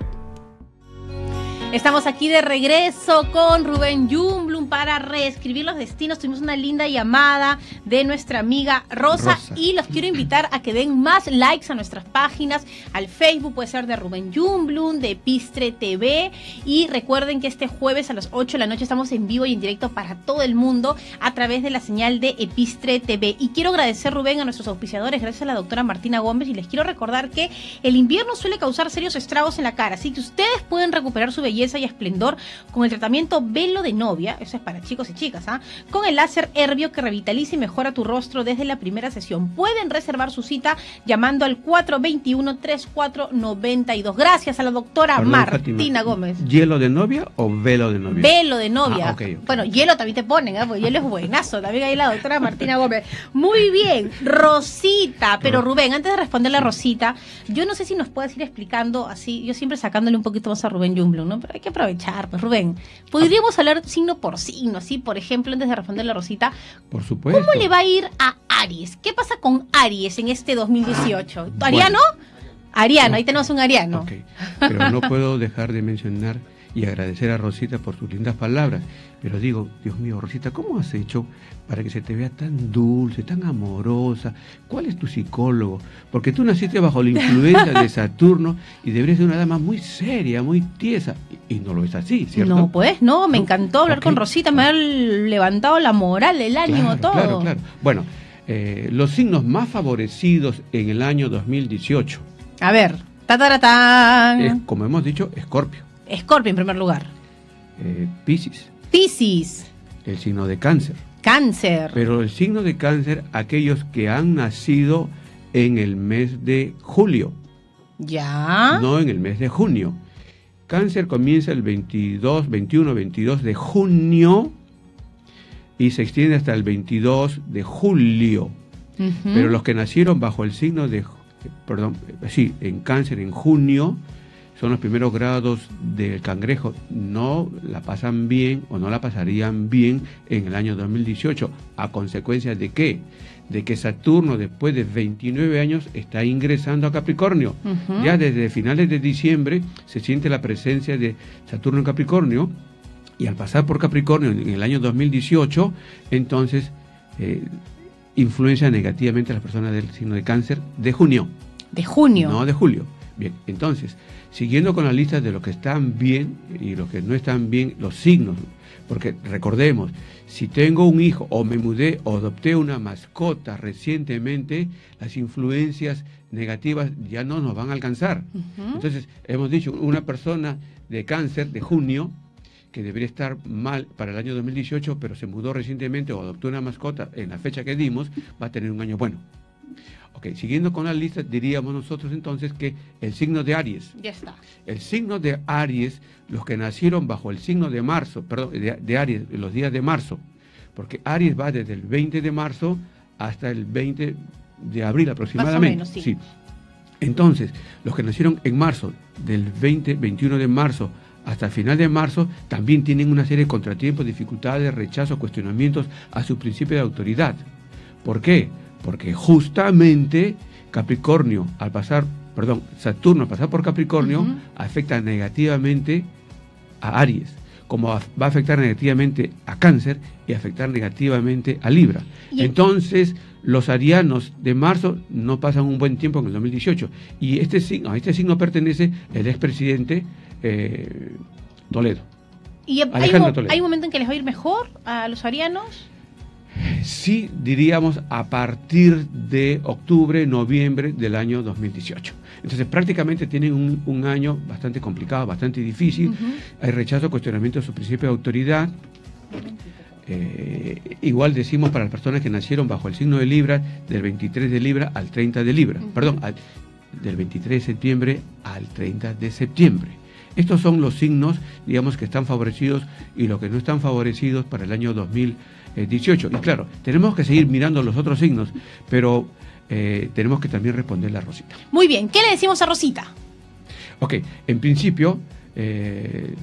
Estamos aquí de regreso con Rubén Jungbluth para reescribir los destinos. Tuvimos una linda llamada de nuestra amiga Rosa, Rosa y los quiero invitar a que den más likes a nuestras páginas, al Facebook, puede ser de Rubén Jungbluth, de Epistre T V, y recuerden que este jueves a las ocho de la noche estamos en vivo y en directo para todo el mundo a través de la señal de Epistre T V. Y quiero agradecer, Rubén, a nuestros auspiciadores, gracias a la doctora Martina Gómez, y les quiero recordar que el invierno suele causar serios estragos en la cara, así que ustedes pueden recuperar su belleza y esplendor con el tratamiento velo de novia, eso es para chicos y chicas, ¿ah? Con el láser herbio que revitaliza y mejora tu rostro desde la primera sesión. Pueden reservar su cita llamando al cuatro dos uno, tres cuatro nueve dos. Gracias a la doctora Perdón, Martina Fátima, Gómez. ¿Hielo de novia o velo de novia? Velo de novia. Ah, okay, okay. Bueno, hielo también te ponen, ¿eh? Porque hielo es buenazo. También hay la doctora Martina Gómez. Muy bien, Rosita. Pero Rubén, antes de responderle a Rosita, yo no sé si nos puedes ir explicando así, yo siempre sacándole un poquito más a Rubén Jungbluth, ¿no? Pero hay que aprovechar, pues, Rubén. Podríamos ah, hablar signo por signo, así, por ejemplo, antes de responderle a Rosita. Por supuesto. ¿Cómo le va a ir a Aries? ¿Qué pasa con Aries en este dos mil dieciocho? Ah, ¿Ariano? Bueno. Ariano, no. Ahí tenemos un ariano. Okay. Pero no puedo dejar de mencionar y agradecer a Rosita por sus lindas palabras. Pero digo, Dios mío, Rosita, ¿cómo has hecho para que se te vea tan dulce, tan amorosa? ¿Cuál es tu psicólogo? Porque tú naciste bajo la influencia de Saturno y deberías ser una dama muy seria, muy tiesa. Y, y no lo es así, ¿cierto? No, pues, no, me encantó hablar okay. con Rosita, me ha levantado la moral, el ánimo, claro, todo. Claro, claro. Bueno, eh, los signos más favorecidos en el año dos mil dieciocho. A ver, tataratán. Es, como hemos dicho, Escorpio. Escorpio en primer lugar. Eh, Piscis. Piscis. El signo de Cáncer. Cáncer. Pero el signo de Cáncer, aquellos que han nacido en el mes de julio. Ya. No en el mes de junio. Cáncer comienza el veintidós, veintiuno, veintidós de junio y se extiende hasta el veintidós de julio. Uh-huh. Pero los que nacieron bajo el signo de, perdón, sí, en Cáncer en junio, son los primeros grados del cangrejo, no la pasan bien o no la pasarían bien en el año dos mil dieciocho. ¿A consecuencia de qué? De que Saturno después de veintinueve años está ingresando a Capricornio. Uh-huh. Ya desde finales de diciembre se siente la presencia de Saturno en Capricornio y al pasar por Capricornio en el año dos mil dieciocho, entonces eh, influencia negativamente a las personas del signo de Cáncer de junio. De junio. No de julio. Bien, entonces, siguiendo con la lista de los que están bien y los que no están bien, los signos, porque recordemos, si tengo un hijo o me mudé o adopté una mascota recientemente, las influencias negativas ya no nos van a alcanzar. Uh-huh. Entonces, hemos dicho, una persona de Cáncer de junio que debería estar mal para el año dos mil dieciocho, pero se mudó recientemente o adoptó una mascota en la fecha que dimos, va a tener un año bueno. Ok, siguiendo con la lista, diríamos nosotros entonces que el signo de Aries. Ya está. El signo de Aries, los que nacieron bajo el signo de marzo, perdón, de, de Aries, los días de marzo, porque Aries va desde el veinte de marzo hasta el veinte de abril aproximadamente. Más o menos, sí. Sí. Entonces, los que nacieron en marzo, del veinte, veintiuno de marzo hasta el final de marzo, también tienen una serie de contratiempos, dificultades, rechazos, cuestionamientos a su principio de autoridad. ¿Por qué? Porque justamente Capricornio, al pasar, perdón, Saturno al pasar por Capricornio, uh-huh, afecta negativamente a Aries, como va a afectar negativamente a Cáncer y afectar negativamente a Libra. ¿Y entonces los arianos de marzo no pasan un buen tiempo en el dos mil dieciocho? Y este signo, a este signo pertenece el expresidente eh, Toledo. ¿Y hay un, Toledo. hay un momento en que les va a ir mejor a los arianos? Sí, diríamos a partir de octubre, noviembre del año dos mil dieciocho. Entonces prácticamente tienen un, un año bastante complicado, bastante difícil. Uh-huh. Hay rechazo, cuestionamiento de su principio de autoridad. Eh, igual decimos para las personas que nacieron bajo el signo de Libra, del veintitrés de Libra al treinta de Libra. Uh-huh. Perdón, al, del veintitrés de septiembre al treinta de septiembre. Estos son los signos, digamos, que están favorecidos y los que no están favorecidos para el año dos mil dieciocho. Y claro, tenemos que seguir mirando los otros signos, pero eh, tenemos que también responderle a Rosita. Muy bien, ¿qué le decimos a Rosita? Ok, en principio, eh,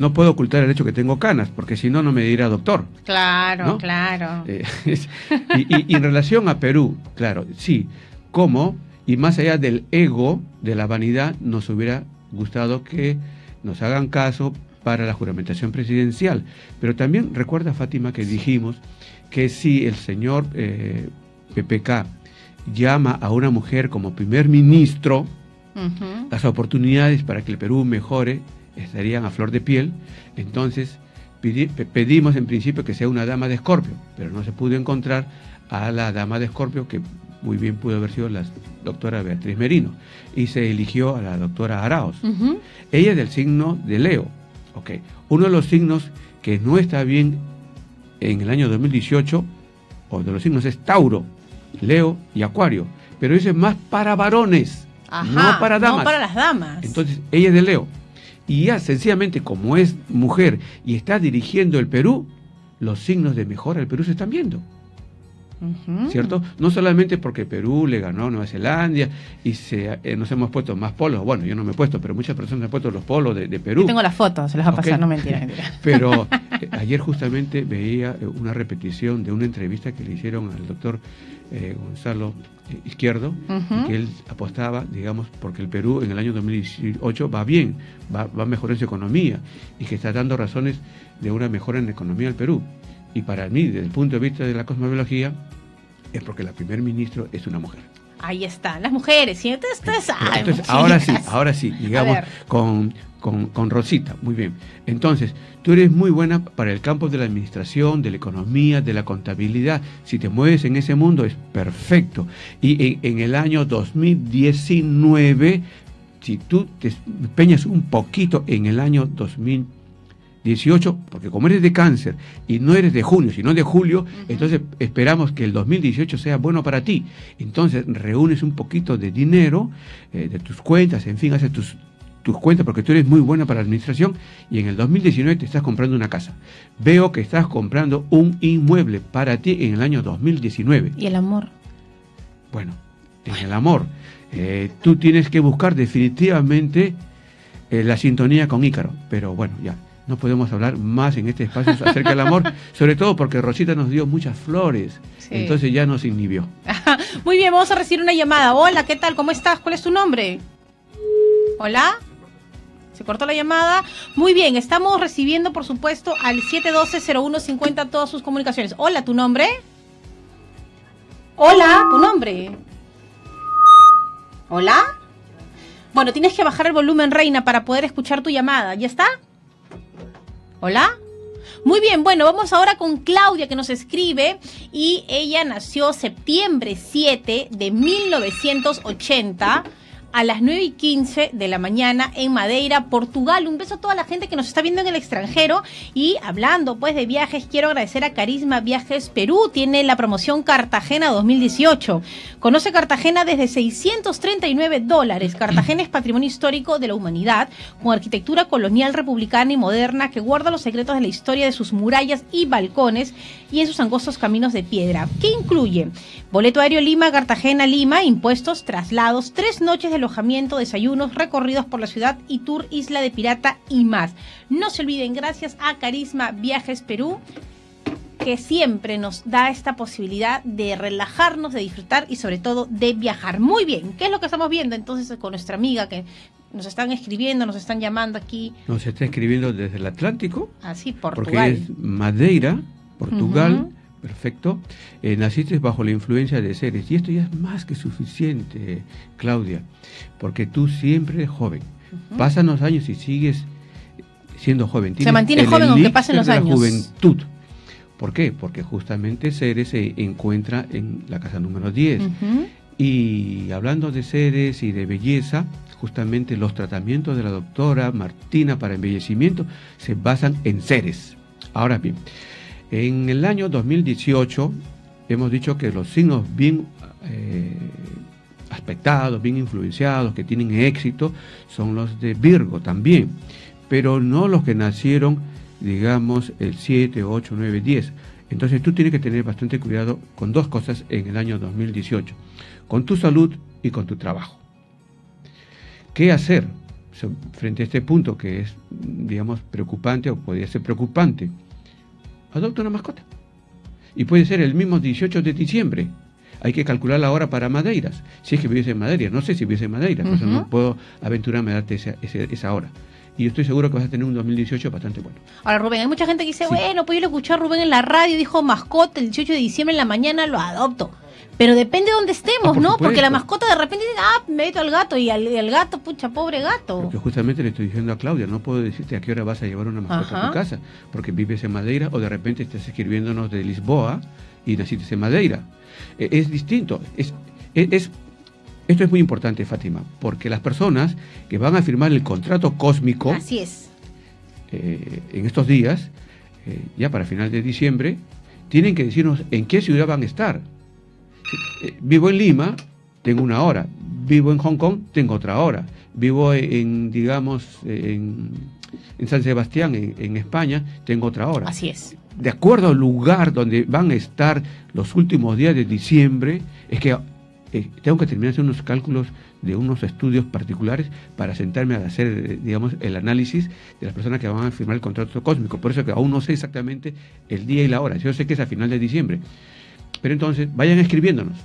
no puedo ocultar el hecho que tengo canas, porque si no, no me dirá doctor. Claro, ¿no? Claro. Eh, y, y, y en relación a Perú, claro, sí, cómo, y más allá del ego, de la vanidad, nos hubiera gustado que nos hagan caso para la juramentación presidencial. Pero también recuerda, Fátima, que dijimos que si el señor eh, P P K llama a una mujer como primer ministro, uh-huh, las oportunidades para que el Perú mejore estarían a flor de piel. Entonces pedi- pedimos en principio que sea una dama de Escorpio, pero no se pudo encontrar a la dama de Escorpio, que muy bien pudo haber sido la doctora Beatriz Merino, y se eligió a la doctora Araoz. Uh-huh. Ella es del signo de Leo. Okay. Uno de los signos que no está bien en el año dos mil dieciocho, o de los signos, es Tauro, Leo y Acuario, pero eso es más para varones. Ajá, no para damas. No para las damas. Entonces, ella es de Leo. Y ya sencillamente, como es mujer y está dirigiendo el Perú, los signos de mejora del Perú se están viendo. ¿Cierto? No solamente porque Perú le ganó a Nueva Zelanda y se, eh, nos hemos puesto más polos. Bueno, yo no me he puesto, pero muchas personas han puesto los polos de, de Perú. Yo tengo las fotos, se las va a pasar, okay. No mentira, mentira. Pero eh, ayer justamente veía una repetición de una entrevista que le hicieron al doctor eh, Gonzalo eh, Izquierdo, uh-huh, que él apostaba, digamos, porque el Perú en el año dos mil dieciocho va bien, va, va mejor en su economía y que está dando razones de una mejora en la economía del Perú. Y para mí, desde el punto de vista de la cosmobiología, es porque la primer ministro es una mujer. Ahí están, las mujeres, ¿sí? Entonces, ustedes ah, entonces, ahora sí, ahora sí, llegamos con, con, con Rosita, muy bien. Entonces, tú eres muy buena para el campo de la administración, de la economía, de la contabilidad. Si te mueves en ese mundo, es perfecto. Y en, en el año dos mil diecinueve, si tú te empeñas un poquito en el año dos mil dieciocho, porque como eres de Cáncer y no eres de junio, sino de julio, uh-huh, entonces esperamos que el dos mil dieciocho sea bueno para ti. Entonces reúnes un poquito de dinero, eh, de tus cuentas, en fin, haces tus, tus cuentas porque tú eres muy buena para la administración, y en el dos mil diecinueve te estás comprando una casa. Veo que estás comprando un inmueble para ti en el año dos mil diecinueve. ¿Y el amor? Bueno, en el amor, eh, tú tienes que buscar definitivamente eh, la sintonía con Ícaro, pero bueno, ya. No podemos hablar más en este espacio acerca del amor, sobre todo porque Rosita nos dio muchas flores, sí. Entonces ya nos inhibió. Muy bien, vamos a recibir una llamada. Hola, ¿qué tal? ¿Cómo estás? ¿Cuál es tu nombre? Hola. Se cortó la llamada. Muy bien, estamos recibiendo, por supuesto, al siete uno dos cero uno cinco cero todas sus comunicaciones. Hola, ¿tu nombre? Hola, ¿tu nombre? Hola. Bueno, tienes que bajar el volumen, reina, para poder escuchar tu llamada. ¿Ya está? ¿Hola? Muy bien, bueno, vamos ahora con Claudia, que nos escribe, y ella nació septiembre siete de mil novecientos ochenta a las nueve y quince de la mañana en Madeira, Portugal. Un beso a toda la gente que nos está viendo en el extranjero. Y hablando pues de viajes, quiero agradecer a Carisma Viajes Perú. Tiene la promoción Cartagena dos mil dieciocho. Conoce Cartagena desde seiscientos treinta y nueve dólares. Cartagena es patrimonio histórico de la humanidad, con arquitectura colonial, republicana y moderna, que guarda los secretos de la historia de sus murallas y balcones y en sus angostos caminos de piedra. ¿Qué incluye? Boleto aéreo Lima, Cartagena, Lima, impuestos, traslados, tres noches de alojamiento, desayunos, recorridos por la ciudad y tour Isla de Pirata y más. No se olviden, gracias a Carisma Viajes Perú, que siempre nos da esta posibilidad de relajarnos, de disfrutar y sobre todo de viajar. Muy bien, ¿qué es lo que estamos viendo entonces con nuestra amiga que nos están escribiendo, nos están llamando aquí? Nos está escribiendo desde el Atlántico. Así, Portugal. Porque es Madeira, Portugal. Uh-huh. Perfecto. Eh, naciste bajo la influencia de seres. Y esto ya es más que suficiente, Claudia, porque tú siempre eres joven. Uh-huh. Pasan los años y sigues siendo joven. Se mantiene joven aunque pasen los años. La juventud. ¿Por qué? Porque justamente Ceres se encuentra en la casa número diez. Uh-huh. Y hablando de Ceres y de belleza, justamente los tratamientos de la doctora Martina para embellecimiento se basan en Ceres. Ahora bien, en el año dos mil dieciocho hemos dicho que los signos bien eh, aspectados, bien influenciados, que tienen éxito, son los de Virgo también, pero no los que nacieron, digamos, el siete, ocho, nueve, diez. Entonces tú tienes que tener bastante cuidado con dos cosas en el año dos mil dieciocho, con tu salud y con tu trabajo. ¿Qué hacer frente a este punto que es, digamos, preocupante o podría ser preocupante? Adopta una mascota. Y puede ser el mismo dieciocho de diciembre. Hay que calcular la hora para Madeiras. Si es que vives en Madeira, no sé si vives en Madeira, uh-huh, pero no puedo aventurarme a darte esa, esa, esa hora. Y yo estoy seguro que vas a tener un dos mil dieciocho bastante bueno. Ahora, Rubén, hay mucha gente que dice, sí, bueno, pues yo lo escuché a Rubén en la radio y dijo, mascota, el dieciocho de diciembre en la mañana lo adopto. Pero depende de dónde estemos, ah, por ¿no? Supuesto. Porque la mascota de repente dice, ah, me meto al gato, y al, al gato, pucha, pobre gato. Porque justamente le estoy diciendo a Claudia, no puedo decirte a qué hora vas a llevar una mascota, ajá, a tu casa, porque vives en Madeira o de repente estás escribiéndonos de Lisboa y naciste en Madeira. Eh, es distinto, es... es, es Esto es muy importante, Fátima, porque las personas que van a firmar el contrato cósmico, así es, eh, en estos días, eh, ya para final de diciembre, tienen que decirnos en qué ciudad van a estar. Eh, vivo en Lima, tengo una hora. Vivo en Hong Kong, tengo otra hora. Vivo en, digamos, en, en San Sebastián, en, en España, tengo otra hora. Así es. De acuerdo al lugar donde van a estar los últimos días de diciembre, es que Eh, tengo que terminar haciendo unos cálculos de unos estudios particulares para sentarme a hacer, digamos, el análisis de las personas que van a firmar el contrato cósmico. Por eso que aún no sé exactamente el día y la hora. Yo sé que es a final de diciembre. Pero entonces, vayan escribiéndonos.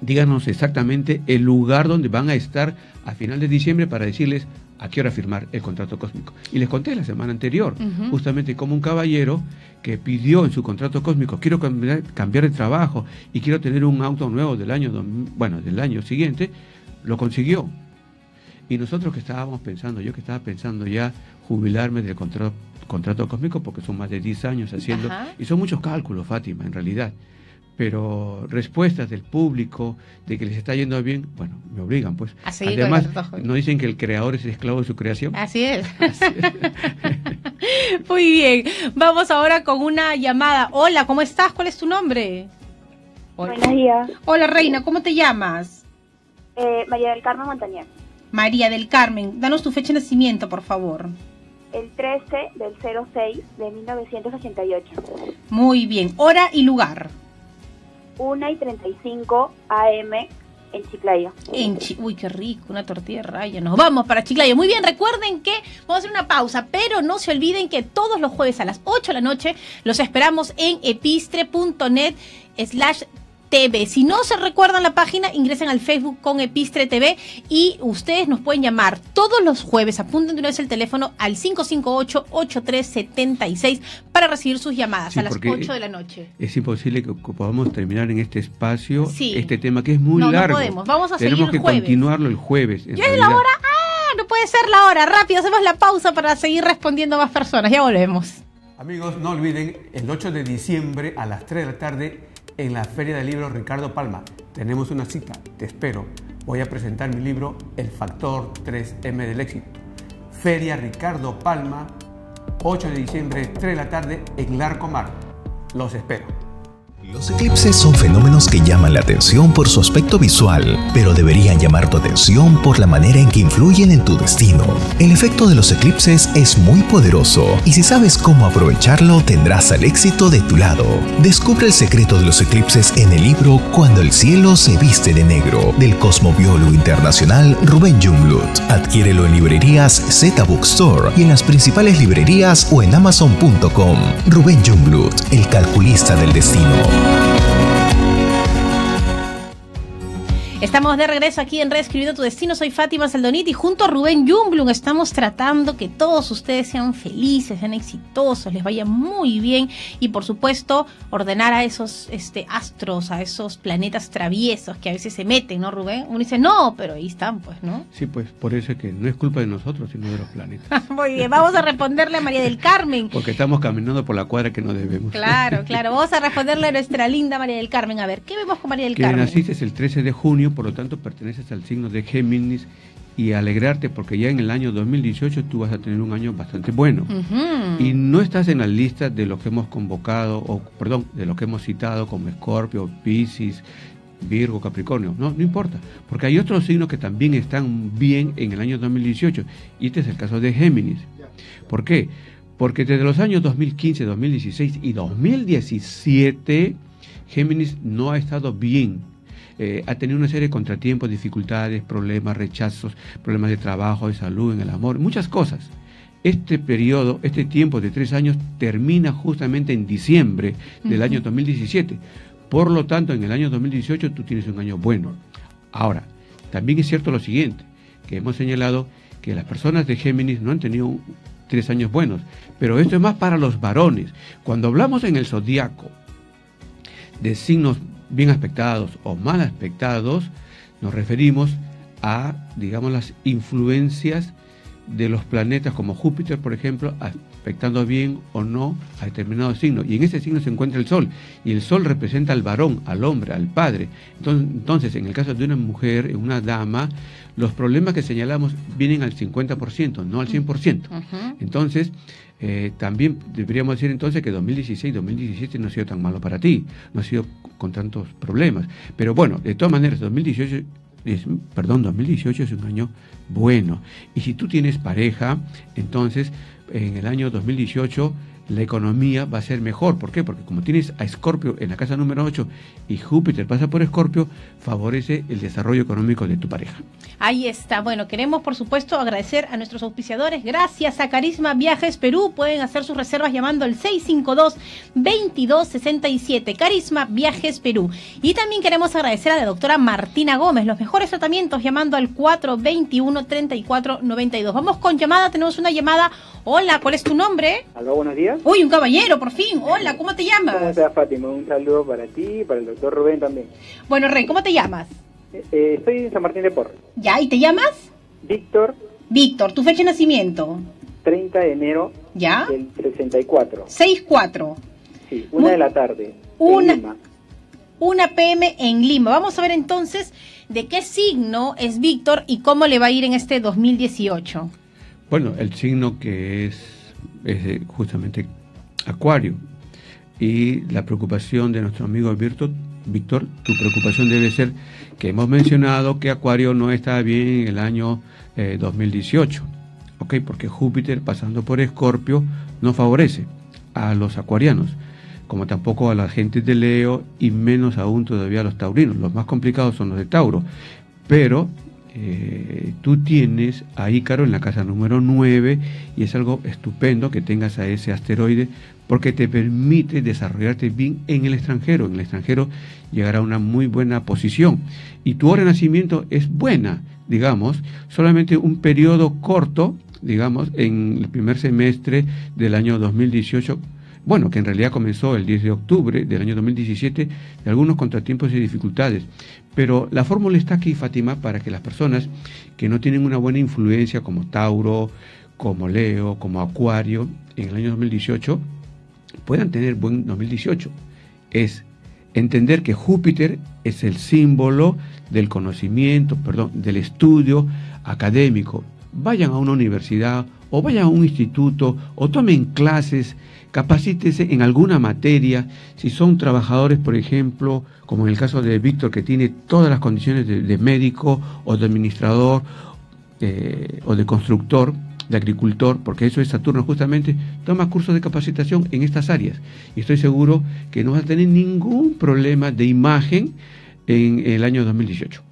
Díganos exactamente el lugar donde van a estar a final de diciembre para decirles a qué hora firmar el contrato cósmico. Y les conté la semana anterior, uh-huh, justamente como un caballero que pidió en su contrato cósmico, quiero cambiar, cambiar de trabajo y quiero tener un auto nuevo del año, bueno, del año siguiente, lo consiguió. Y nosotros que estábamos pensando, yo que estaba pensando ya jubilarme del contrato, contrato cósmico, porque son más de diez años haciendo, uh-huh, y son muchos cálculos, Fátima, en realidad. Pero respuestas del público, de que les está yendo bien, bueno, me obligan, pues. Así además, ¿no dicen que el creador es el esclavo de su creación? Así es. Así es. Muy bien. Vamos ahora con una llamada. Hola, ¿cómo estás? ¿Cuál es tu nombre? Hola. Buenos días. Hola, reina, ¿cómo te llamas? Eh, María del Carmen Montañez. María del Carmen, danos tu fecha de nacimiento, por favor. El trece del seis de mil novecientos ochenta y ocho. Muy bien. Hora y lugar. una y treinta y cinco a eme en Chiclayo. En Chi Uy, qué rico, una tortilla de raya. Nos vamos para Chiclayo. Muy bien, recuerden que vamos a hacer una pausa, pero no se olviden que todos los jueves a las ocho de la noche los esperamos en epistre punto net slash T V. Si no se recuerdan la página, ingresen al Facebook con Epístre T V y ustedes nos pueden llamar todos los jueves. Apunten de una vez el teléfono al cinco cinco ocho, ochenta y tres setenta y seis para recibir sus llamadas, sí, a las ocho de la noche. Es imposible que podamos terminar en este espacio, sí, este tema que es muy no, largo. No podemos, vamos a Tenemos seguir que el jueves. continuarlo el jueves. ¿Ya es la hora? ¡Ah! No puede ser la hora. Rápido, hacemos la pausa para seguir respondiendo a más personas. Ya volvemos. Amigos, no olviden, el ocho de diciembre a las tres de la tarde en la Feria del Libro Ricardo Palma. Tenemos una cita, te espero. voy a presentar mi libro El Factor tres eme del Éxito. Feria Ricardo Palma, ocho de diciembre, tres de la tarde, en Larcomar. Los espero. Los eclipses son fenómenos que llaman la atención por su aspecto visual, pero deberían llamar tu atención por la manera en que influyen en tu destino. El efecto de los eclipses es muy poderoso, y si sabes cómo aprovecharlo, tendrás al éxito de tu lado. Descubre el secreto de los eclipses en el libro Cuando el cielo se viste de negro, del cosmobiólogo internacional Rubén Jungbluth. Adquiérelo en librerías Zeta Bookstore y en las principales librerías o en Amazon punto com. Rubén Jungbluth, el calculista del destino. Estamos de regreso aquí en Reescribiendo tu Destino. Soy Fátima Saldoní y junto a Rubén Jungbluth estamos tratando que todos ustedes sean felices, sean exitosos, les vaya muy bien y por supuesto ordenar a esos este, astros, a esos planetas traviesos que a veces se meten, ¿no, Rubén? Uno dice, no, pero ahí están, pues, ¿no? Sí, pues, por eso es que no es culpa de nosotros, sino de los planetas. Muy bien, vamos a responderle a María del Carmen. Porque estamos caminando por la cuadra que no debemos. Claro, claro, vamos a responderle a nuestra linda María del Carmen. A ver, ¿qué vemos con María del que Carmen? Que naciste el trece de junio. Por lo tanto, perteneces al signo de Géminis y alegrarte porque ya en el año dos mil dieciocho tú vas a tener un año bastante bueno. Uh-huh. Y no estás en la lista de los que hemos convocado, o perdón, de los que hemos citado como Escorpio, Piscis, Virgo, Capricornio. No, no importa, porque hay otros signos que también están bien en el año dos mil dieciocho y este es el caso de Géminis. ¿Por qué? Porque desde los años dos mil quince, dos mil dieciséis y dos mil diecisiete Géminis no ha estado bien. Eh, ha tenido una serie de contratiempos, dificultades, problemas, rechazos, problemas de trabajo, de salud, en el amor, muchas cosas. Este periodo, este tiempo de tres años termina justamente en diciembre del año dos mil diecisiete. Por lo tanto, en el año dos mil dieciocho tú tienes un año bueno. Ahora, también es cierto lo siguiente, que hemos señalado que las personas de Géminis no han tenido un, tres años buenos, pero esto es más para los varones. Cuando hablamos en el zodiaco de signos bien aspectados o mal aspectados, nos referimos a, digamos, las influencias de los planetas como Júpiter, por ejemplo, afectando bien o no a determinado signo. Y en ese signo se encuentra el Sol. Y el Sol representa al varón, al hombre, al padre. Entonces, entonces en el caso de una mujer, una dama, los problemas que señalamos vienen al cincuenta por ciento, no al cien por ciento. Uh-huh. Entonces, eh, también deberíamos decir entonces que dos mil dieciséis, dos mil diecisiete no ha sido tan malo para ti, no ha sido con tantos problemas. Pero bueno, de todas maneras, dos mil dieciocho... Es, perdón, dos mil dieciocho es un año bueno. Y si tú tienes pareja, entonces en el año dos mil dieciocho la economía va a ser mejor. ¿Por qué? Porque como tienes a Escorpio en la casa número ocho y Júpiter pasa por Escorpio, favorece el desarrollo económico de tu pareja. Ahí está. Bueno, queremos por supuesto agradecer a nuestros auspiciadores. Gracias a Carisma Viajes Perú. Pueden hacer sus reservas llamando al seis cinco dos, veintidós sesenta y siete. Carisma Viajes Perú. Y también queremos agradecer a la doctora Martina Gómez. Los mejores tratamientos llamando al cuatro veintiuno, treinta y cuatro noventa y dos. Vamos con llamada. Tenemos una llamada. Hola, ¿cuál es tu nombre? Aló, buenos días. Uy, un caballero, por fin. Hola, ¿cómo te llamas? ¿Cómo estás, Fátima? Un saludo para ti y para el doctor Rubén también. Bueno, Rey, ¿cómo te llamas? Eh, eh, estoy en San Martín de Porres. Ya, ¿y te llamas? Víctor. Víctor, ¿tu fecha de nacimiento? treinta de enero. ¿Ya? Del sesenta y cuatro. sesenta y cuatro. Sí, una Muy... de la tarde. Una... En Lima. una pe eme en Lima. Vamos a ver entonces de qué signo es Víctor y cómo le va a ir en este dos mil dieciocho. Bueno, el signo que es... es justamente Acuario. Y la preocupación de nuestro amigo Víctor, Víctor, tu preocupación debe ser que hemos mencionado que Acuario no está bien en el año eh, dos mil dieciocho, ¿ok? Porque Júpiter pasando por Escorpio no favorece a los acuarianos, como tampoco a la gente de Leo y menos aún todavía a los taurinos. Los más complicados son los de Tauro, pero... Eh, tú tienes a Ícaro en la casa número nueve y es algo estupendo que tengas a ese asteroide porque te permite desarrollarte bien en el extranjero. En el extranjero llegará a una muy buena posición y tu hora de nacimiento es buena, digamos, solamente un periodo corto, digamos, en el primer semestre del año dos mil dieciocho. Bueno, que en realidad comenzó el diez de octubre del año dos mil diecisiete, de algunos contratiempos y dificultades. Pero la fórmula está aquí, Fátima, para que las personas que no tienen una buena influencia como Tauro, como Leo, como Acuario, en el año dos mil dieciocho, puedan tener buen dos mil dieciocho. Es entender que Júpiter es el símbolo del conocimiento, perdón, del estudio académico. Vayan a una universidad o vayan a un instituto o tomen clases, capacítese en alguna materia. Si son trabajadores, por ejemplo, como en el caso de Víctor, que tiene todas las condiciones de, de médico o de administrador eh, o de constructor, de agricultor, porque eso es Saturno justamente, toma cursos de capacitación en estas áreas. Y estoy seguro que no vas a tener ningún problema de imagen en el año dos mil dieciocho.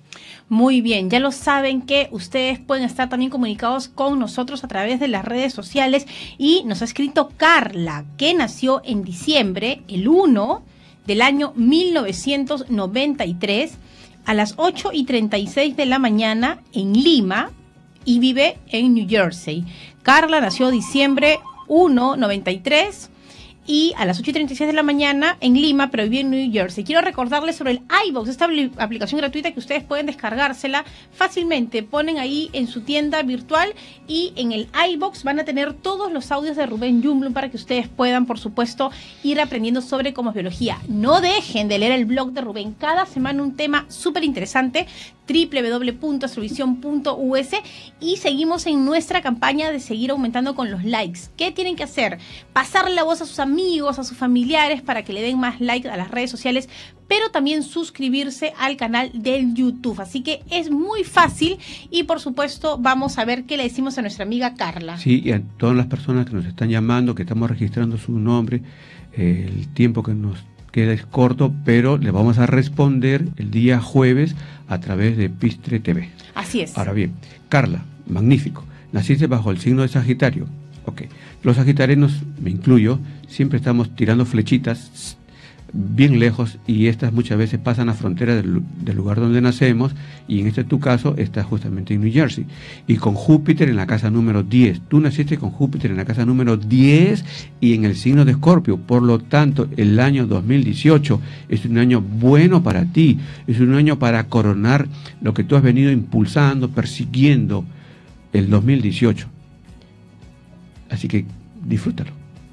Muy bien, ya lo saben que ustedes pueden estar también comunicados con nosotros a través de las redes sociales. Y nos ha escrito Carla, que nació en diciembre, el uno del año mil novecientos noventa y tres, a las ocho y treinta y seis de la mañana en Lima, y vive en New Jersey. Carla nació diciembre uno noventa y tres y a las ocho y treinta y seis de la mañana en Lima, pero vive en New Jersey. Quiero recordarles sobre el iVoox, esta aplicación gratuita que ustedes pueden descargársela fácilmente. Ponen ahí en su tienda virtual y en el iVoox van a tener todos los audios de Rubén Jungbluth para que ustedes puedan, por supuesto, ir aprendiendo sobre cosmobiología. No dejen de leer el blog de Rubén. Cada semana un tema súper interesante. doble u doble u doble u punto astrovision punto u s. Y seguimos en nuestra campaña de seguir aumentando con los likes. ¿Qué tienen que hacer? Pasarle la voz a sus amigos, a sus familiares, para que le den más like a las redes sociales, pero también suscribirse al canal del YouTube. Así que es muy fácil y, por supuesto, vamos a ver qué le decimos a nuestra amiga Carla. Sí, y a todas las personas que nos están llamando, que estamos registrando su nombre, eh, el tiempo que nos queda es corto, pero le vamos a responder el día jueves a través de Epístrete T V. Así es. Ahora bien, Carla, magnífico. Naciste bajo el signo de Sagitario. Ok. Los sagitarianos, me incluyo, siempre estamos tirando flechitas bien lejos y estas muchas veces pasan a frontera del, del lugar donde nacemos, y en este tu caso está justamente en New Jersey. Y con Júpiter en la casa número diez. Tú naciste con Júpiter en la casa número diez y en el signo de Escorpio. Por lo tanto, el año dos mil dieciocho es un año bueno para ti. Es un año para coronar lo que tú has venido impulsando, persiguiendo el dos mil dieciocho. Así que disfrútalo.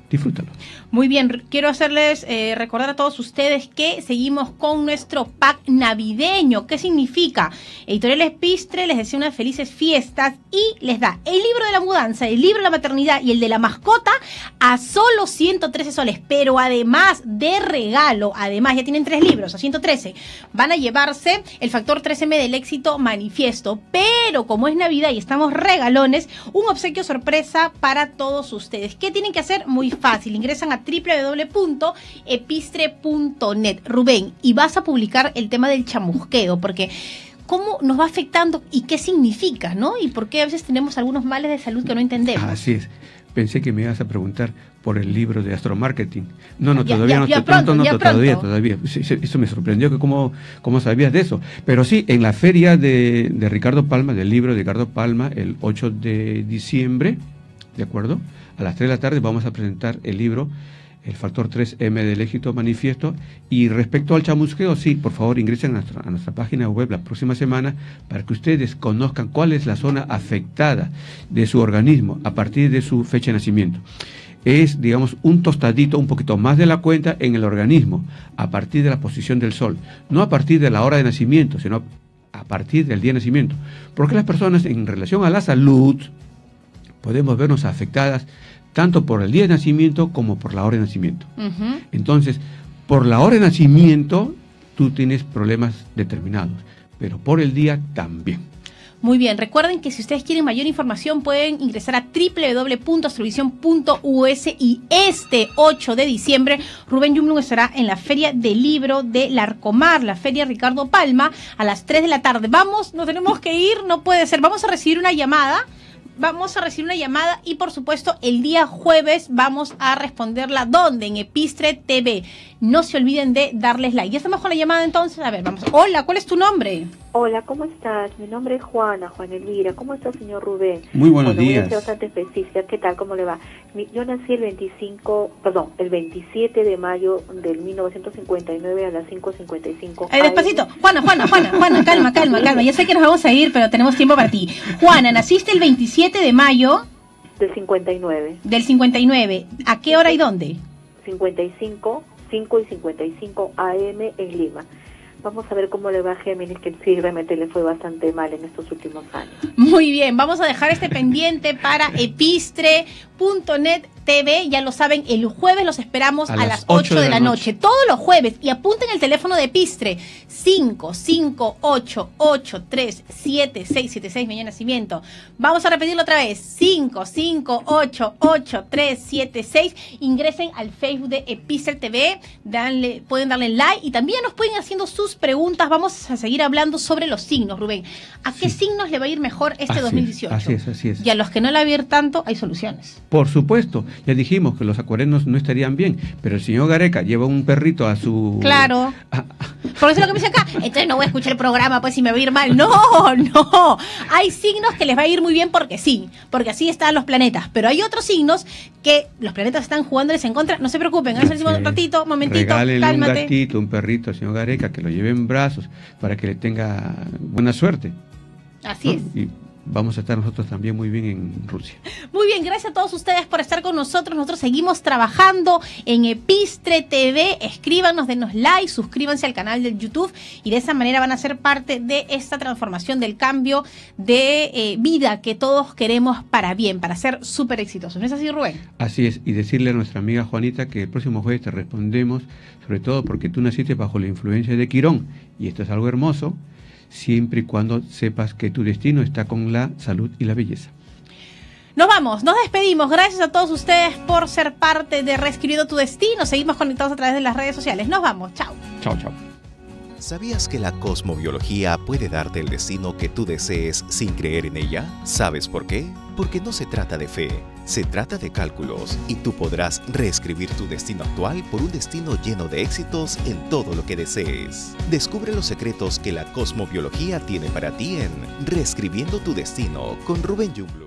Disfrútalo. Muy bien, quiero hacerles eh, recordar a todos ustedes que seguimos con nuestro pack navideño. ¿Qué significa? Editorial Epistre les desea unas felices fiestas y les da el libro de la mudanza, el libro de la maternidad y el de la mascota a solo ciento trece soles. Pero además de regalo, además ya tienen tres libros a ciento trece. Van a llevarse El Factor tres eme del Éxito Manifiesto. Pero como es Navidad y estamos regalones, un obsequio sorpresa para todos ustedes. ¿Qué tienen que hacer? Muy fácil. Fácil, ingresan a doble u doble u doble u punto epistre punto net. Rubén, y vas a publicar el tema del chamusqueo, porque cómo nos va afectando y qué significa, ¿no? Y por qué a veces tenemos algunos males de salud que no entendemos. Así es. Pensé que me ibas a preguntar por el libro de astromarketing. No, no, ya, todavía ya, no, ya te, pronto, pronto, no todavía, todavía. Eso me sorprendió, que cómo, cómo sabías de eso. Pero sí, en la feria de, de Ricardo Palma, del libro de Ricardo Palma, el ocho de diciembre, ¿de acuerdo? A las tres de la tarde vamos a presentar el libro El Factor tres eme del Éxito Manifiesto. Y respecto al chamusqueo, sí, por favor ingresen a nuestra, a nuestra página web la próxima semana para que ustedes conozcan cuál es la zona afectada de su organismo a partir de su fecha de nacimiento. Es, digamos, un tostadito, un poquito más de la cuenta en el organismo a partir de la posición del sol. No a partir de la hora de nacimiento, sino a partir del día de nacimiento. Porque las personas en relación a la salud podemos vernos afectadas tanto por el día de nacimiento como por la hora de nacimiento. Uh-huh. Entonces, por la hora de nacimiento, tú tienes problemas determinados, pero por el día también. Muy bien, recuerden que si ustedes quieren mayor información pueden ingresar a doble u doble u doble u punto astrovision punto u s y este ocho de diciembre Rubén Jungbluth estará en la Feria del Libro de Larcomar, la Feria Ricardo Palma, a las tres de la tarde. Vamos, nos tenemos que ir, no puede ser, vamos a recibir una llamada. Vamos a recibir una llamada y, por supuesto, el día jueves vamos a responderla. ¿Dónde? En Epistre T V. No se olviden de darles like. Ya estamos con la llamada, entonces. A ver, vamos. Hola, ¿cuál es tu nombre? Hola, ¿cómo estás? Mi nombre es Juana, Juan Elvira. ¿Cómo está, señor Rubén? Muy buenos bueno, días. Bastante específica. ¿Qué tal? ¿Cómo le va? Yo nací el veinticinco, perdón, el veintisiete de mayo del mil novecientos cincuenta y nueve a las cinco cincuenta y cinco. Eh, despacito. Juana, Juana, Juana, Juana, calma, calma, calma. Ya sé que nos vamos a ir, pero tenemos tiempo para ti. Juana, naciste el veintisiete de mayo... Del cincuenta y nueve. Del cincuenta y nueve. ¿A qué hora y dónde? cincuenta y cinco. cinco y cincuenta y cinco A M en Lima. Vamos a ver cómo le va a Géminis, que sí, realmente le fue bastante mal en estos últimos años. Muy bien, vamos a dejar este pendiente para epistre punto net T V. Ya lo saben, el jueves los esperamos a, a las ocho de, de la noche. noche. Todos los jueves. Y apunten el teléfono de Epistre. cinco cinco ocho ocho tres siete seis siete seis, mi nacimiento. Vamos a repetirlo otra vez. cinco cinco ocho ocho tres siete seis. Ingresen al Facebook de Epistre T V. Danle, pueden darle like y también nos pueden ir haciendo sus preguntas. Vamos a seguir hablando sobre los signos, Rubén. ¿A qué sí. signos le va a ir mejor este así dos mil dieciocho? Es, así es, así es. Y a los que no le va a ir tanto, hay soluciones. Por supuesto. Ya dijimos que los acuarianos no estarían bien, pero el señor Gareca lleva un perrito a su... Claro. Ah. Por eso lo que me dice acá, entonces no voy a escuchar el programa, pues si me va a ir mal. No, no. Hay signos que les va a ir muy bien porque sí, porque así están los planetas. Pero hay otros signos que los planetas están jugándoles en contra. No se preocupen, sí. Eso un ratito, un momentito, regálele, cálmate. Un gatito, un perrito al señor Gareca, que lo lleve en brazos para que le tenga buena suerte. Así ¿no? es. Y vamos a estar nosotros también muy bien en Rusia. Muy bien, gracias a todos ustedes por estar con nosotros. Nosotros seguimos trabajando en Epistre T V. Escríbanos, denos like, suscríbanse al canal del YouTube y de esa manera van a ser parte de esta transformación, del cambio de eh, vida que todos queremos para bien, para ser súper exitosos. ¿No es así, Rubén? Así es, y decirle a nuestra amiga Juanita que el próximo jueves te respondemos, sobre todo porque tú naciste bajo la influencia de Quirón, y esto es algo hermoso, siempre y cuando sepas que tu destino está con la salud y la belleza. Nos vamos, nos despedimos. Gracias a todos ustedes por ser parte de Reescribiendo tu Destino. Seguimos conectados a través de las redes sociales. Nos vamos, chao. Chao, chao. ¿Sabías que la cosmobiología puede darte el destino que tú desees sin creer en ella? ¿Sabes por qué? Porque no se trata de fe, se trata de cálculos, y tú podrás reescribir tu destino actual por un destino lleno de éxitos en todo lo que desees. Descubre los secretos que la cosmobiología tiene para ti en Reescribiendo tu Destino con Rubén Jungbluth.